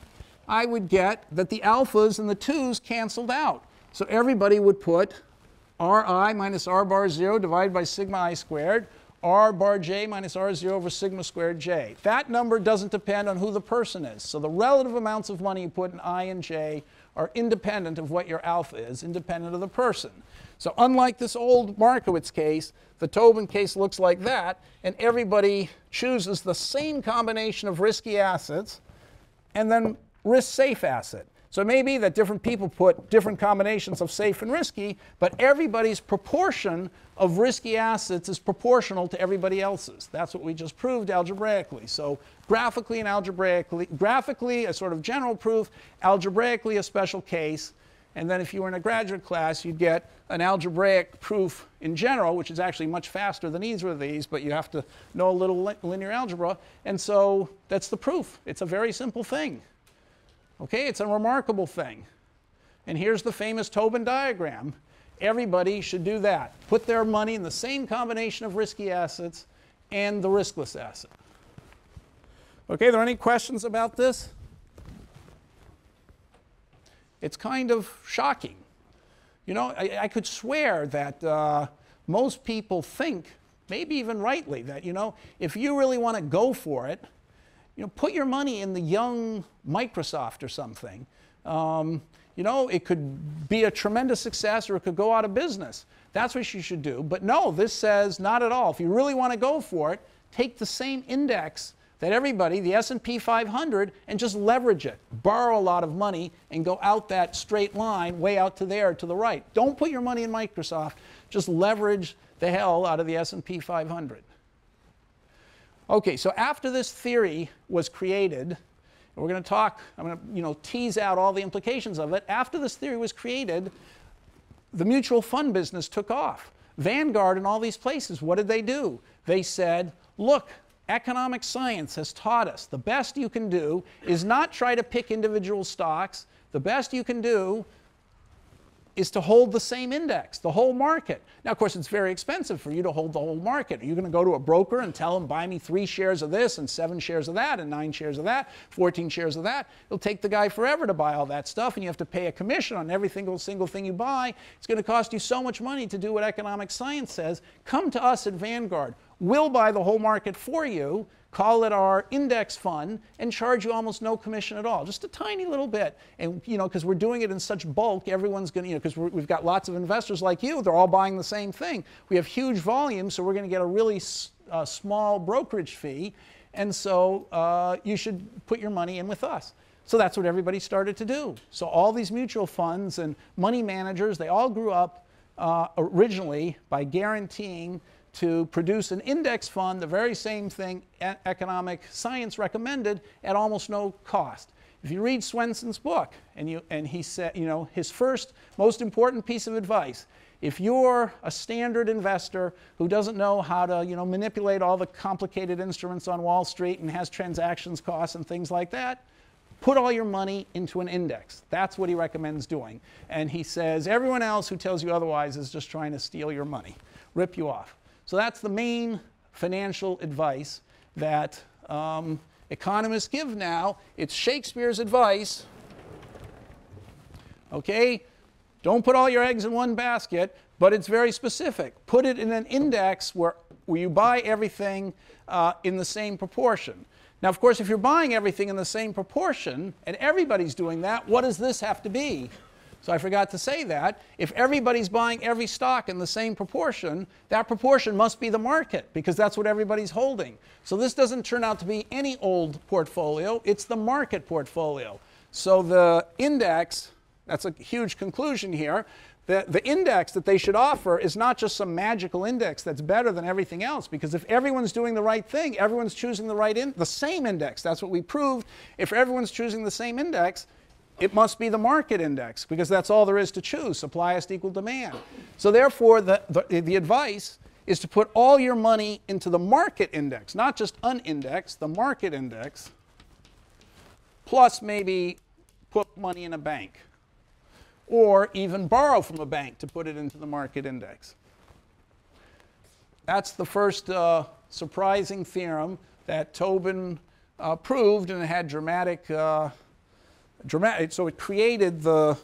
I would get that the alphas and the 2's canceled out. So everybody would put ri minus r bar 0 divided by sigma I squared, r bar j minus r 0 over sigma squared j. That number doesn't depend on who the person is. So the relative amounts of money you put in I and j are independent of what your alpha is, independent of the person. So unlike this old Markowitz case, the Tobin case looks like that, and everybody chooses the same combination of risky assets and then risk-safe asset. So it may be that different people put different combinations of safe and risky, but everybody's proportion of risky assets is proportional to everybody else's. That's what we just proved algebraically. So graphically and algebraically, graphically a sort of general proof, algebraically a special case. And then if you were in a graduate class, you'd get an algebraic proof in general, which is actually much faster than either of these, but you have to know a little linear algebra. And so that's the proof. It's a very simple thing. Okay, it's a remarkable thing. And here's the famous Tobin diagram. Everybody should do that. Put their money in the same combination of risky assets and the riskless asset. Okay, are there any questions about this? It's kind of shocking. You know, I could swear that most people think, maybe even rightly, that, you know, if you really want to go for it, you know, put your money in the young Microsoft or something. You know, it could be a tremendous success or it could go out of business. That's what you should do. But no, this says not at all. If you really want to go for it, take the same index that everybody, the S&P 500, and just leverage it. Borrow a lot of money and go out that straight line way out to there to the right. Don't put your money in Microsoft. Just leverage the hell out of the S&P 500. Okay, so after this theory was created, and we're going to talk, I'm going to, you know, tease out all the implications of it. After this theory was created, the mutual fund business took off. Vanguard and all these places, what did they do? They said, look, economic science has taught us the best you can do is not try to pick individual stocks. The best you can do is to hold the same index, the whole market. Now, of course, it's very expensive for you to hold the whole market. Are you going to go to a broker and tell him, buy me 3 shares of this and 7 shares of that and 9 shares of that, 14 shares of that? It'll take the guy forever to buy all that stuff, and you have to pay a commission on every single thing you buy. It's going to cost you so much money to do what economic science says. Come to us at Vanguard. We'll buy the whole market for you, call it our index fund, and charge you almost no commission at all, just a tiny little bit. And, you know, because we're doing it in such bulk, everyone's going to, you know, because we've got lots of investors like you, they're all buying the same thing. We have huge volumes, so we're going to get a really small brokerage fee. And so you should put your money in with us. So that's what everybody started to do. So all these mutual funds and money managers, they all grew up originally by guaranteeing to produce an index fund, the very same thing economic science recommended, at almost no cost. If you read Swensen's book, and he said, you know, his first most important piece of advice, if you're a standard investor who doesn't know how to, you know, manipulate all the complicated instruments on Wall Street and has transactions costs and things like that, put all your money into an index. That's what he recommends doing. And he says everyone else who tells you otherwise is just trying to steal your money, rip you off. So that's the main financial advice that economists give now. It's Shakespeare's advice. Okay, don't put all your eggs in one basket, but it's very specific. Put it in an index where you buy everything in the same proportion. Now, of course, if you're buying everything in the same proportion, and everybody's doing that, what does this have to be? So I forgot to say that. If everybody's buying every stock in the same proportion, that proportion must be the market, because that's what everybody's holding. So this doesn't turn out to be any old portfolio. It's the market portfolio. So the index, that's a huge conclusion here, the index that they should offer is not just some magical index that's better than everything else, because if everyone's doing the right thing, everyone's choosing the right the same index. That's what we proved. If everyone's choosing the same index, it must be the market index, because that's all there is to choose. Supply has to equal demand. So therefore, the advice is to put all your money into the market index, not just unindexed, the market index, plus maybe put money in a bank, or even borrow from a bank to put it into the market index. That's the first surprising theorem that Tobin proved, and it had dramatic so it created the,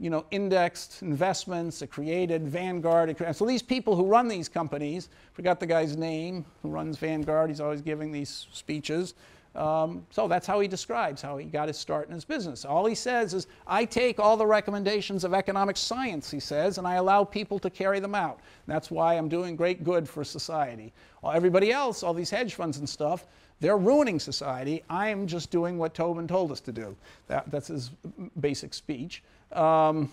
you know, indexed investments. It created Vanguard. So these people who run these companies, forgot the guy's name who runs Vanguard. He's always giving these speeches. So that's how he describes how he got his start in his business. All he says is, I take all the recommendations of economic science, he says, and I allow people to carry them out. And that's why I'm doing great good for society. Well, everybody else, all these hedge funds and stuff, they're ruining society. I'm just doing what Tobin told us to do. That's his basic speech. Okay,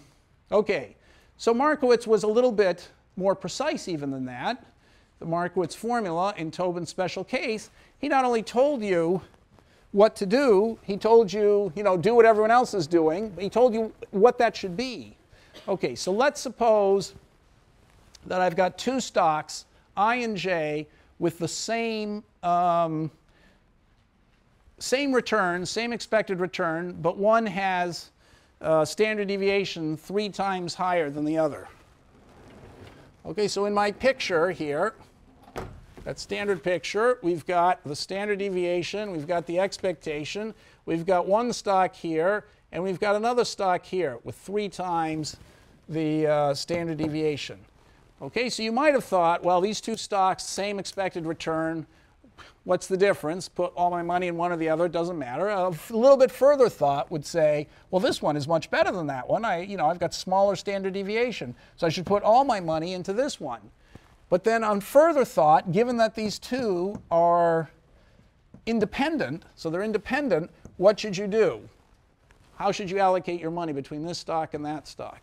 so Markowitz was a little bit more precise even than that. The Markowitz formula in Tobin's special case, he not only told you what to do, he told you, you know, do what everyone else is doing, but he told you what that should be. Okay, so let's suppose that I've got 2 stocks, I and J, with the same return, same expected return, but one has standard deviation 3 times higher than the other. Okay, so in my picture here, that standard picture, we've got the standard deviation, we've got the expectation, we've got one stock here, and we've got another stock here with 3 times the standard deviation. Okay, so you might have thought, well, these 2 stocks, same expected return, what's the difference? Put all my money in one or the other, it doesn't matter. A little bit further thought would say, well, this one is much better than that one. I, you know, I've got smaller standard deviation, so I should put all my money into this one. But then on further thought, given that these 2 are independent, so they're independent, what should you do? How should you allocate your money between this stock and that stock?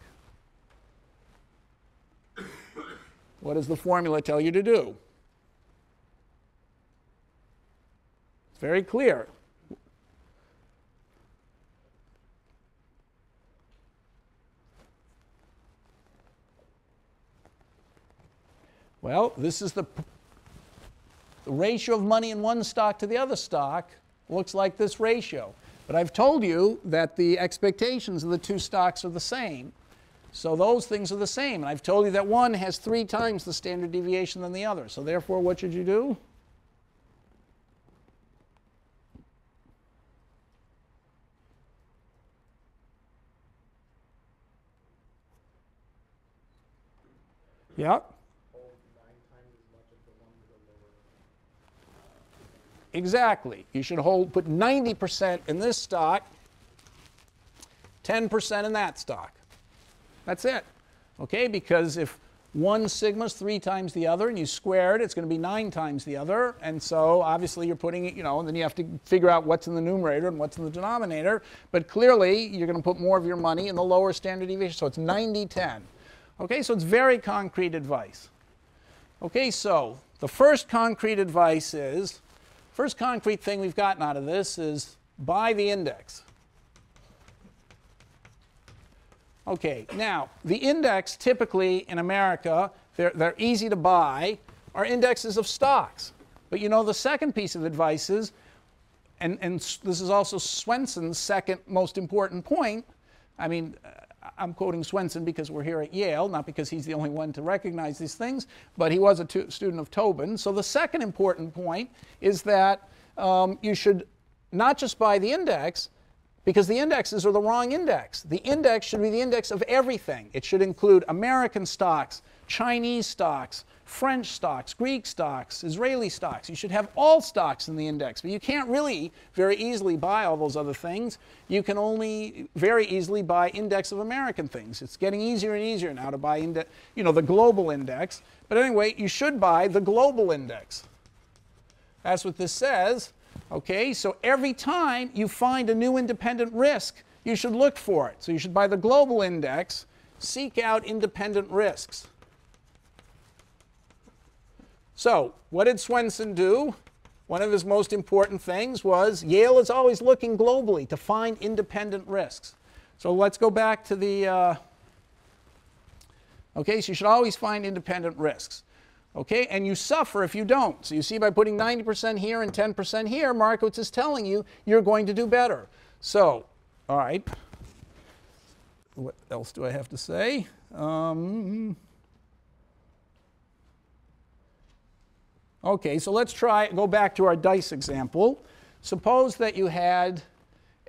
What does the formula tell you to do? Very clear. Well, this is the ratio of money in one stock to the other stock looks like this ratio. But I've told you that the expectations of the 2 stocks are the same. So those things are the same. And I've told you that one has 3 times the standard deviation than the other. So therefore, what should you do? Yeah? Exactly. You should put 90% in this stock, 10% in that stock. That's it. Okay? Because if one sigma is 3 times the other and you square it, it's going to be 9 times the other. And so obviously you're putting it, you know, and then you have to figure out what's in the numerator and what's in the denominator. But clearly you're going to put more of your money in the lower standard deviation. So it's 90-10. Okay? So it's very concrete advice. Okay? So the first concrete advice is, first concrete thing we've gotten out of this is buy the index. Okay, now the index typically in America, they're easy to buy, are indexes of stocks. But you know the second piece of advice is, and this is also Swensen's second most important point, I mean, I'm quoting Swensen because we're here at Yale, not because he's the only one to recognize these things, but he was a student of Tobin. So the second important point is that you should not just buy the index, because the indexes are the wrong index. The index should be the index of everything. It should include American stocks, Chinese stocks, French stocks, Greek stocks, Israeli stocks. You should have all stocks in the index. But you can't really very easily buy all those other things. You can only very easily buy index of American things. It's getting easier and easier now to buy the global index. But anyway, you should buy the global index. That's what this says. Okay, so every time you find a new independent risk, you should look for it. So you should buy the global index, seek out independent risks. So what did Swensen do? One of his most important things was Yale is always looking globally to find independent risks. So let's go back to the, okay, so you should always find independent risks. Okay, and you suffer if you don't. So you see by putting 90% here and 10% here, Markowitz is telling you you're going to do better. So, all right, what else do I have to say? Okay, so let's go back to our dice example. Suppose that you had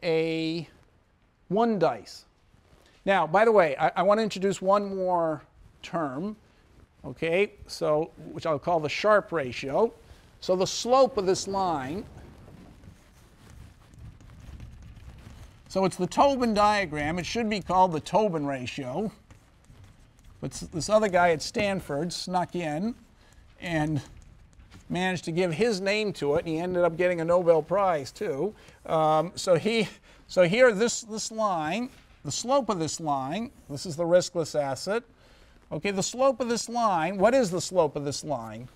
a 1 dice. Now, by the way, I want to introduce one more term. Okay, so which I'll call the Sharpe ratio. So the slope of this line, so it's the Tobin diagram. It should be called the Tobin ratio. But this other guy at Stanford snuck in and managed to give his name to it, and he ended up getting a Nobel Prize too. So here, this line, the slope of this line, this is the riskless asset. Okay, the slope of this line, what is the slope of this line?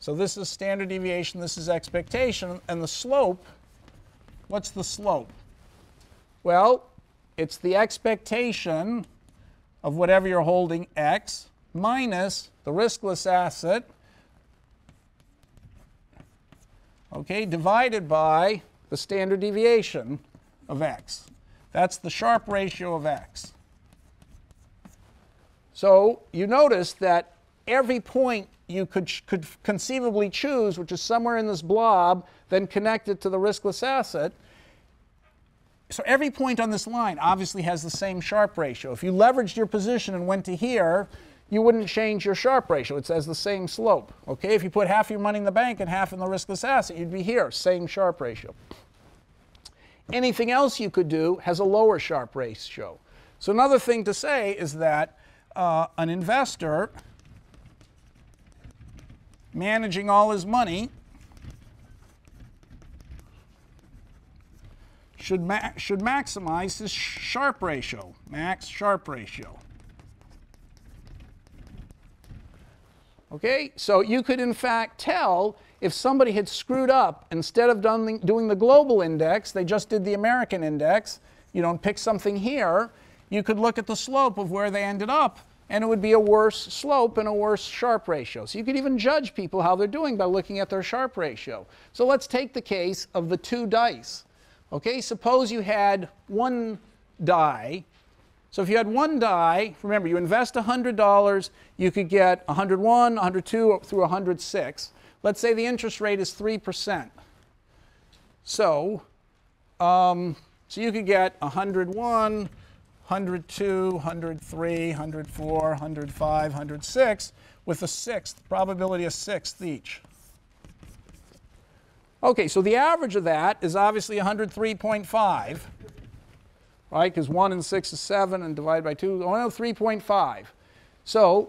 So this is standard deviation, this is expectation, and the slope, what's the slope? Well, it's the expectation of whatever you're holding x minus the riskless asset, okay, divided by the standard deviation of x. That's the Sharpe ratio of x. So you notice that every point you could conceivably choose, which is somewhere in this blob, then connect it to the riskless asset. So every point on this line obviously has the same Sharpe ratio. If you leveraged your position and went to here, you wouldn't change your Sharpe ratio. It has the same slope. Okay? If you put half your money in the bank and half in the riskless asset, you'd be here, same Sharpe ratio. Anything else you could do has a lower Sharpe ratio. So another thing to say is that an investor managing all his money should maximize his Sharpe ratio, max Sharpe ratio. Okay, so you could in fact tell if somebody had screwed up. Instead of doing the global index, they just did the American index, you know, and pick something here. You could look at the slope of where they ended up, and it would be a worse slope and a worse Sharpe ratio. So you could even judge people how they're doing by looking at their Sharpe ratio. So let's take the case of the 2 dice. Okay, suppose you had 1 die. So if you had one die, remember, you invest $100, you could get 101, 102, through 106. Let's say the interest rate is 3%. So you could get 101, 102, 103, 104, 105, 106 with a sixth, probability a sixth each. OK, so the average of that is obviously 103.5, right? Because 1 and 6 is 7, and divided by 2, 103.5. So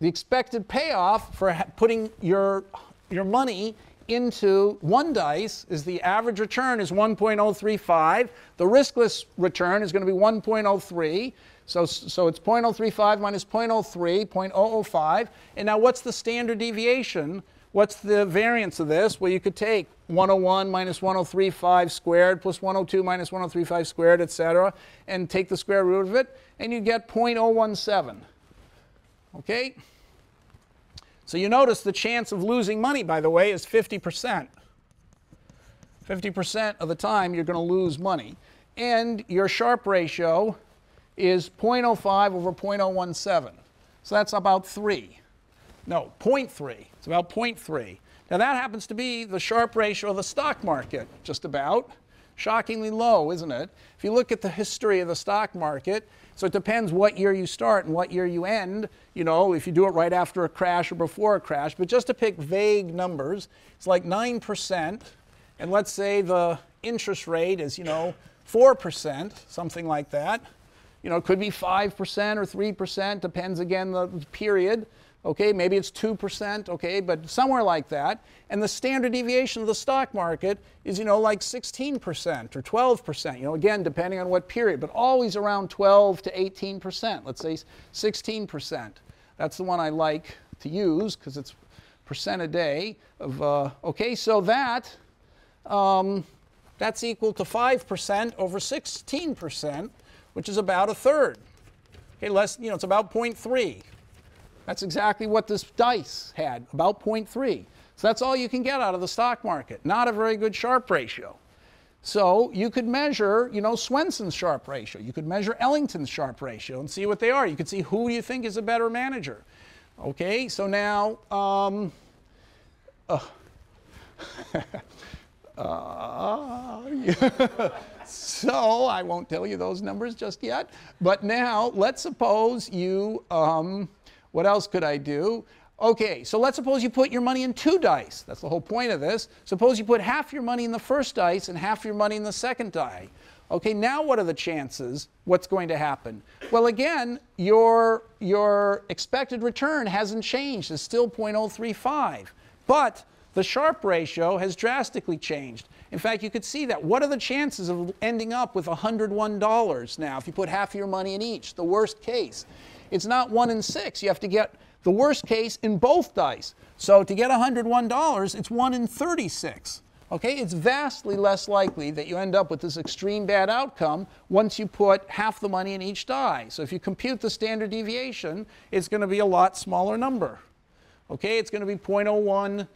the expected payoff for putting your money into one dice is the average return is 1.035. The riskless return is going to be 1.03. So it's 0.035 minus 0.03, 0.005. And now what's the standard deviation? What's the variance of this? Well, you could take 101 minus 1035 squared plus 102 minus 1035 squared, et cetera, and take the square root of it, and you get 0.017. OK? So you notice the chance of losing money, by the way, is 50%. 50% of the time you're going to lose money. And your Sharpe ratio is 0.05 over 0.017. So that's about 3. No, 0.3. It's about 0.3. Now, that happens to be the Sharpe ratio of the stock market, just about. Shockingly low, isn't it? If you look at the history of the stock market, so it depends what year you start and what year you end, you know, if you do it right after a crash or before a crash. But just to pick vague numbers, it's like 9%. And let's say the interest rate is, you know, 4%, something like that. You know, it could be 5% or 3%, depends, again, the period. OK, maybe it's 2%, OK, but somewhere like that. And the standard deviation of the stock market is, you know, like 16% or 12%, you know, again, depending on what period, but always around 12 to 18%, let's say 16%. That's the one I like to use because it's percent a day of, OK, so that, that's equal to 5% over 16%, which is about a third. OK, less, you know, it's about 0.3. That's exactly what this dice had, about 0.3. So that's all you can get out of the stock market. Not a very good Sharpe ratio. So you could measure, you know, Swensen's Sharpe ratio. You could measure Ellington's Sharpe ratio and see what they are. You could see who you think is a better manager. OK, so now, so I won't tell you those numbers just yet. But now, let's suppose you, what else could I do? OK, so let's suppose you put your money in two dice. That's the whole point of this. Suppose you put half your money in the first dice and half your money in the second die. OK, now what are the chances? What's going to happen? Well, again, your expected return hasn't changed. It's still 0.035. But the Sharpe ratio has drastically changed. In fact, you could see that. What are the chances of ending up with $101 now if you put half of your money in each, the worst case? It's not 1 in 6. You have to get the worst case in both dice. So to get $101, it's 1 in 36. Okay? It's vastly less likely that you end up with this extreme bad outcome once you put half the money in each die. So if you compute the standard deviation, it's going to be a lot smaller number. Okay? It's going to be 0.01.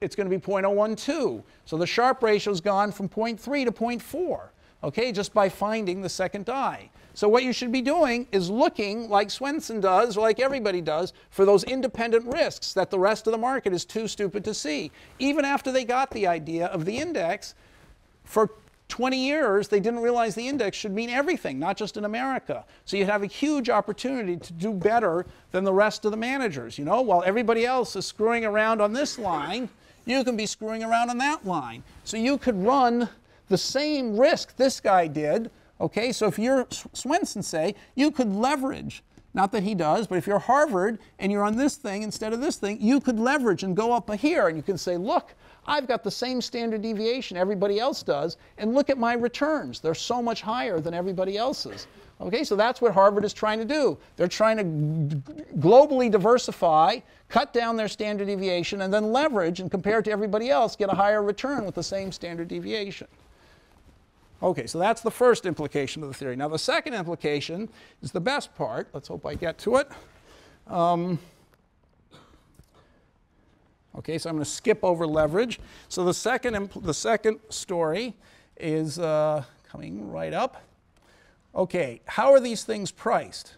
It's going to be 0.012. So the Sharpe ratio has gone from 0.3 to 0.4. OK, just by finding the second die. So what you should be doing is looking, like Swensen does, or like everybody does, for those independent risks that the rest of the market is too stupid to see. Even after they got the idea of the index, for 20 years, they didn't realize the index should mean everything, not just in America. So you have a huge opportunity to do better than the rest of the managers. You know, while everybody else is screwing around on this line, you can be screwing around on that line. So you could run the same risk this guy did. Okay, so if you're Swensen, say, you could leverage, not that he does, but if you're Harvard and you're on this thing instead of this thing, you could leverage and go up here and you can say, look, I've got the same standard deviation everybody else does, and look at my returns. They're so much higher than everybody else's. Okay, so that's what Harvard is trying to do. They're trying to globally diversify, cut down their standard deviation, and then leverage and compare to everybody else, get a higher return with the same standard deviation. OK, so that's the first implication of the theory. Now, the second implication is the best part. Let's hope I get to it. OK, so I'm going to skip over leverage. So the second story is coming right up. Okay, how are these things priced?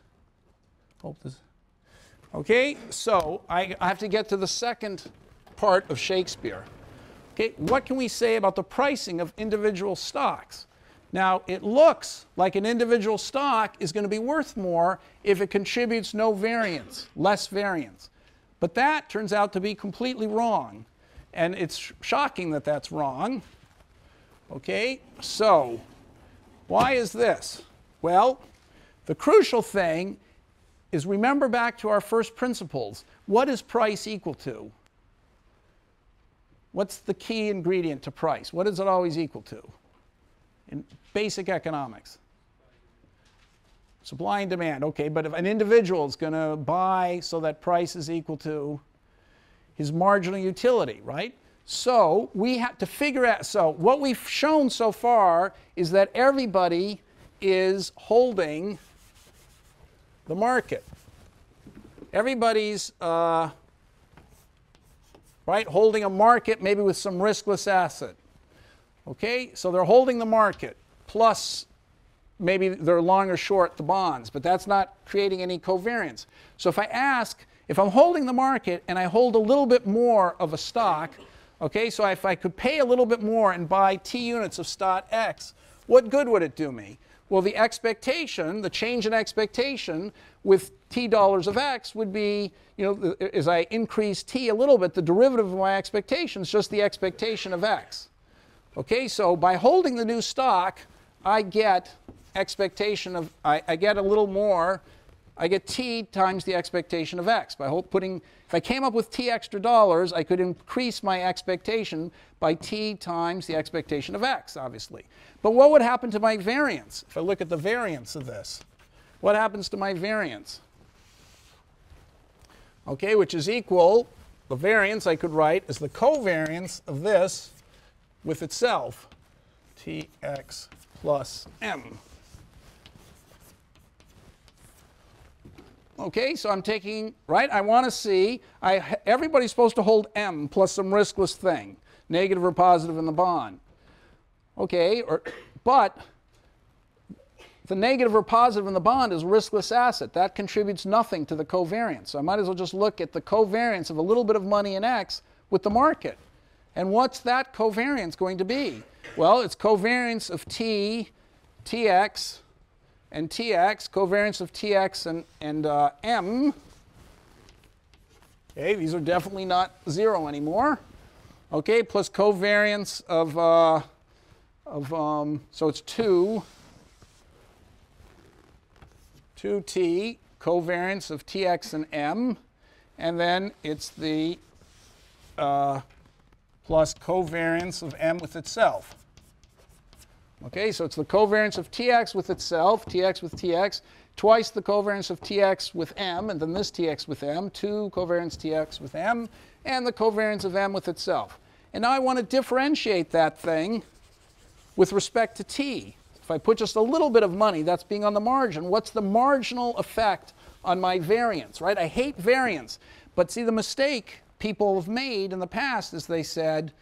Okay, so I have to get to the second part of Shakespeare. Okay, what can we say about the pricing of individual stocks? Now, it looks like an individual stock is going to be worth more if it contributes no variance, less variance. But that turns out to be completely wrong. And it's shocking that that's wrong. Okay, so why is this? Well, the crucial thing is remember back to our first principles. What is price equal to? What's the key ingredient to price? What is it always equal to? In basic economics. Supply and demand. Okay, but if an individual is going to buy so that price is equal to his marginal utility, right? So we have to figure out, so what we've shown so far is that everybody is holding the market. Everybody's right, holding a market maybe with some riskless asset. Okay, so they're holding the market, plus maybe they're long or short the bonds, but that's not creating any covariance. So if I ask, if I'm holding the market and I hold a little bit more of a stock, okay, so if I could pay a little bit more and buy T units of stock X, what good would it do me? Well, the expectation, the change in expectation with T dollars of X would be, you know, as I increase T a little bit, the derivative of my expectation is just the expectation of X. Okay, so by holding the new stock, I get expectation of, I get a little more, I get T times the expectation of X. By putting, if I came up with T extra dollars, I could increase my expectation by T times the expectation of X, obviously. But what would happen to my variance? If I look at the variance of this, what happens to my variance? Okay, which is equal, the variance I could write as the covariance of this with itself, Tx plus M. Okay, so I'm taking, right, I want to see, everybody's supposed to hold M plus some riskless thing, negative or positive in the bond. Okay, but the negative or positive in the bond is a riskless asset. That contributes nothing to the covariance. So I might as well just look at the covariance of a little bit of money in X with the market. And what's that covariance going to be? Well, it's covariance of T, Tx, and Tx, covariance of Tx and M. Okay, these are definitely not zero anymore. Okay, plus covariance of, so it's 2T, covariance of Tx and M, and then it's the plus covariance of M with itself. Okay, so it's the covariance of Tx with itself, Tx with Tx, twice the covariance of Tx with M, and then this Tx with M, 2 covariance Tx with M, and the covariance of M with itself. And now I want to differentiate that thing with respect to T. If I put just a little bit of money, that's being on the margin, what's the marginal effect on my variance, right? I hate variance, but see the mistake people have made in the past is they said,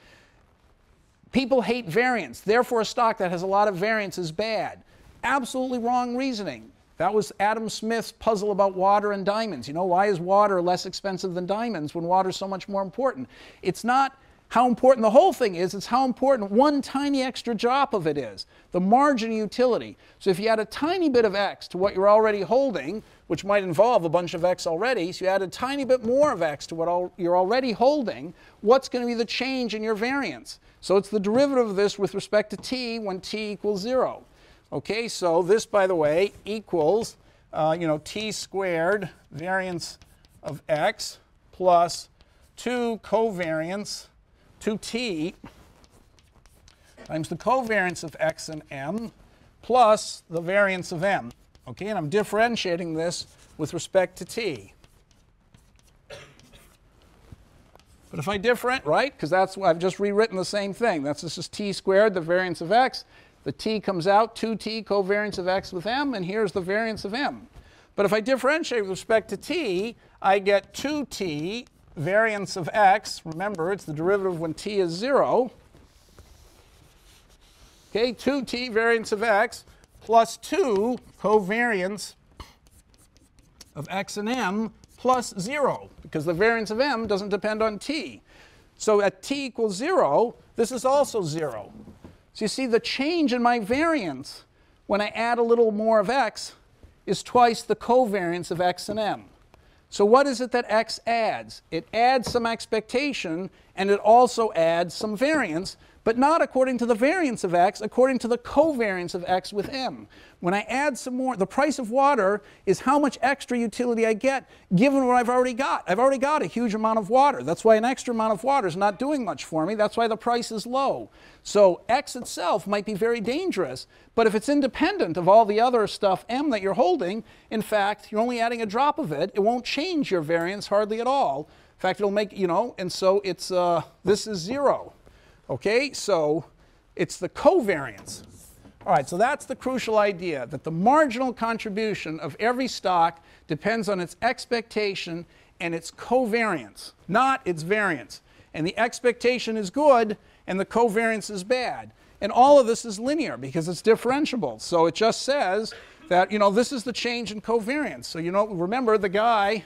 people hate variance, therefore a stock that has a lot of variance is bad. Absolutely wrong reasoning. That was Adam Smith's puzzle about water and diamonds. You know, why is water less expensive than diamonds when water is so much more important? It's not how important the whole thing is, it's how important one tiny extra drop of it is, the marginal utility. So if you add a tiny bit of X to what you're already holding, which might involve a bunch of X already, so you add a tiny bit more of X to what you're already holding, what's going to be the change in your variance? So it's the derivative of this with respect to T when T equals 0. Okay, so this, by the way, equals, you know, T squared variance of X plus 2 covariance 2t times the covariance of X and M plus the variance of M. Okay, and I'm differentiating this with respect to T. But if I differentiate, right, because that's what I've just rewritten the same thing. That's this is T squared, the variance of X. The T comes out, 2T covariance of X with M, and here's the variance of M. But if I differentiate with respect to T, I get 2T variance of X, remember it's the derivative when T is 0. Okay, 2T variance of X plus 2 covariance of x and m plus 0, because the variance of m doesn't depend on t. So at t equals 0, this is also 0. So you see the change in my variance when I add a little more of x is twice the covariance of x and m. So what is it that x adds? It adds some expectation, and it also adds some variance, but not according to the variance of x, according to the covariance of x with m. When I add some more, the price of water is how much extra utility I get given what I've already got. I've already got a huge amount of water. That's why an extra amount of water is not doing much for me. That's why the price is low. So x itself might be very dangerous, but if it's independent of all the other stuff m that you're holding, in fact, you're only adding a drop of it. It won't change your variance hardly at all. In fact, it'll make, and so it's, this is 0. Okay, so it's the covariance. All right, so that's the crucial idea, that the marginal contribution of every stock depends on its expectation and its covariance, not its variance. And the expectation is good, and the covariance is bad. And all of this is linear because it's differentiable. So it just says that, this is the change in covariance. So, remember the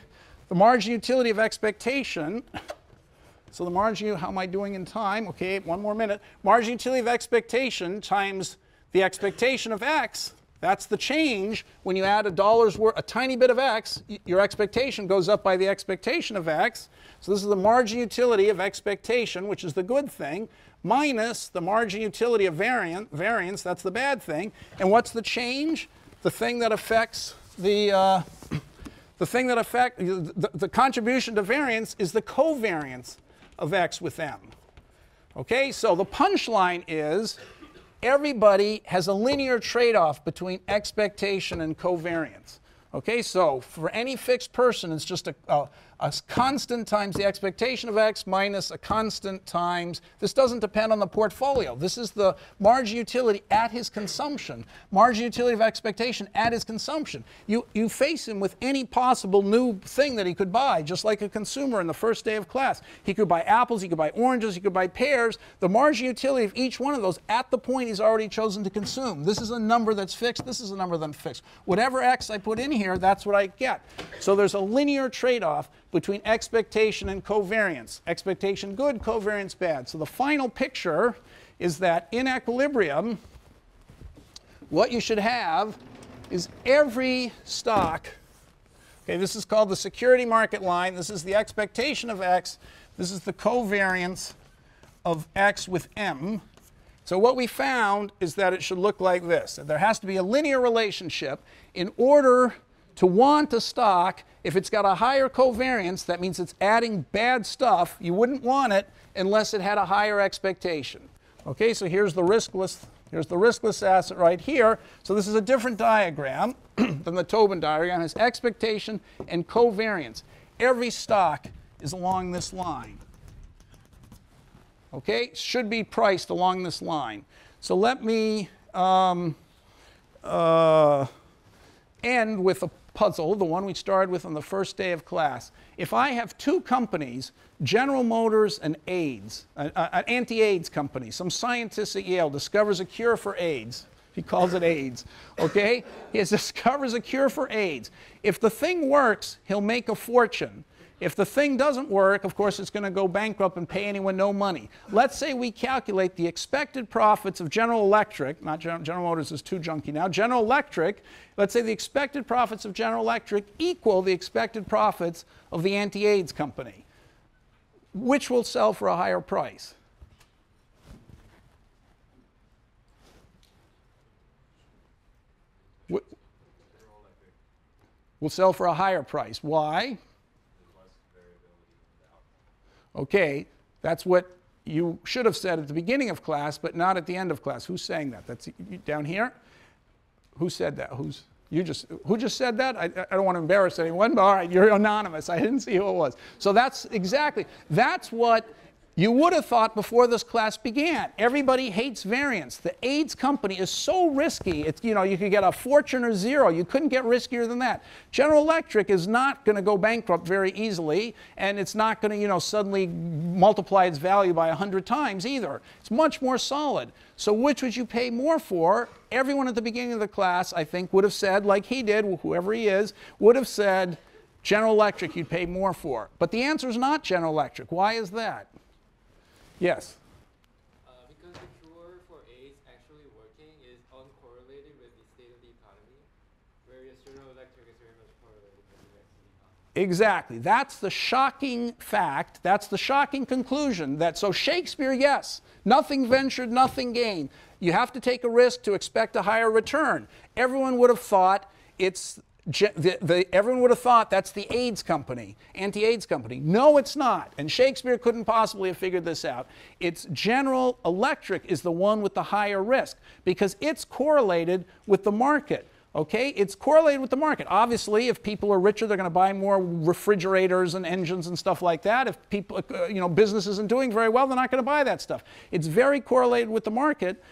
marginal utility of expectation. So the marginal, how am I doing in time? Okay, one more minute. Marginal utility of expectation times the expectation of x. That's the change. When you add a tiny bit of x, your expectation goes up by the expectation of x. So this is the marginal utility of expectation, which is the good thing, minus the marginal utility of variance, that's the bad thing. And what's the change? The thing that affects the contribution to variance is the covariance of x with m. Okay, so the punchline is, everybody has a linear trade-off between expectation and covariance. Okay, so for any fixed person, it's just a constant times the expectation of x minus a constant times, this doesn't depend on the portfolio. This is the marginal utility at his consumption, marginal utility of expectation at his consumption. You face him with any possible new thing that he could buy, just like a consumer in the first day of class. He could buy apples, he could buy oranges, he could buy pears. The marginal utility of each one of those at the point he's already chosen to consume. This is a number that's fixed, this is a number that's fixed. Whatever x I put in here, that's what I get. So there's a linear trade-off between expectation and covariance. Expectation good, covariance bad. So the final picture is that in equilibrium, what you should have is every stock. Okay, this is called the security market line. This is the expectation of x. This is the covariance of x with m. So what we found is that it should look like this. There has to be a linear relationship in order to want a stock. If it's got a higher covariance, that means it's adding bad stuff. You wouldn't want it unless it had a higher expectation. Okay, so here's the riskless asset right here. So this is a different diagram than the Tobin diagram. It has expectation and covariance. Every stock is along this line. Okay, should be priced along this line. So let me end with a puzzle, the one we started with on the first day of class. If I have two companies, General Motors and AIDS, an anti-AIDS company, some scientist at Yale discovers a cure for AIDS. He calls it AIDS, okay? He discovers a cure for AIDS. If the thing works, he'll make a fortune. If the thing doesn't work, of course, it's going to go bankrupt and pay anyone no money. Let's say we calculate the expected profits of General Electric, not General Motors is too junky now, General Electric, let's say the expected profits of General Electric equal the expected profits of the anti-AIDS company. Which will sell for a higher price? Will sell for a higher price. Why? Okay, that's what you should have said at the beginning of class, but not at the end of class. Who's saying that? That's down here? Who said that? Who just said that? I don't want to embarrass anyone, but all right, you're anonymous. I didn't see who it was. So that's exactly, that's what You would have thought before this class began, everybody hates variance. The AIDS company is so risky. It's, you know, you could get a fortune or zero. You couldn't get riskier than that. General Electric is not going to go bankrupt very easily, and it's not going to, you know, suddenly multiply its value by 100 times either. It's much more solid. So which would you pay more for? Everyone at the beginning of the class, I think, would have said, like he did, whoever he is, would have said, General Electric you'd pay more for. But the answer is not General Electric. Why is that? Yes? Because the cure for AIDS actually working is uncorrelated with the state of the economy, whereas General Electric is very much correlated with the rest of the economy. Exactly. That's the shocking fact. That's the shocking conclusion. That, so Shakespeare, yes. Nothing ventured, nothing gained. You have to take a risk to expect a higher return. Everyone would have thought it's... everyone would have thought that's the AIDS company, anti-AIDS company. No, it's not. And Shakespeare couldn't possibly have figured this out. It's General Electric is the one with the higher risk because it's correlated with the market. Okay? It's correlated with the market. Obviously, if people are richer, they're going to buy more refrigerators and engines and stuff like that. If people, you know, business isn't doing very well, they're not going to buy that stuff. It's very correlated with the market.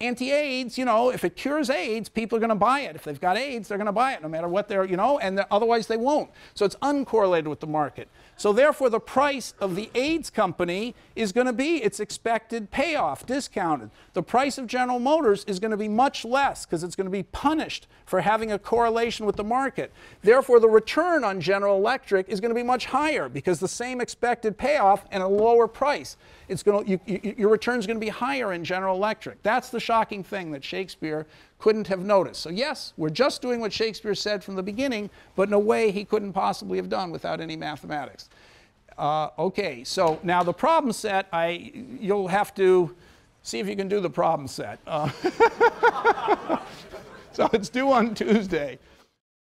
Anti-AIDS, you know, if it cures AIDS, people are going to buy it. If they've got AIDS, they're going to buy it no matter what they're, you know, and otherwise they won't. So it's uncorrelated with the market. So therefore, the price of the AIDS company is going to be its expected payoff, discounted. The price of General Motors is going to be much less because it's going to be punished for having a correlation with the market. Therefore, the return on General Electric is going to be much higher because the same expected payoff and a lower price. It's going to, your return is going to be higher in General Electric. That's the shocking thing that Shakespeare couldn't have noticed. So yes, we're just doing what Shakespeare said from the beginning, but in a way he couldn't possibly have done without any mathematics. Okay, so now the problem set, you'll have to see if you can do the problem set. So it's due on Tuesday.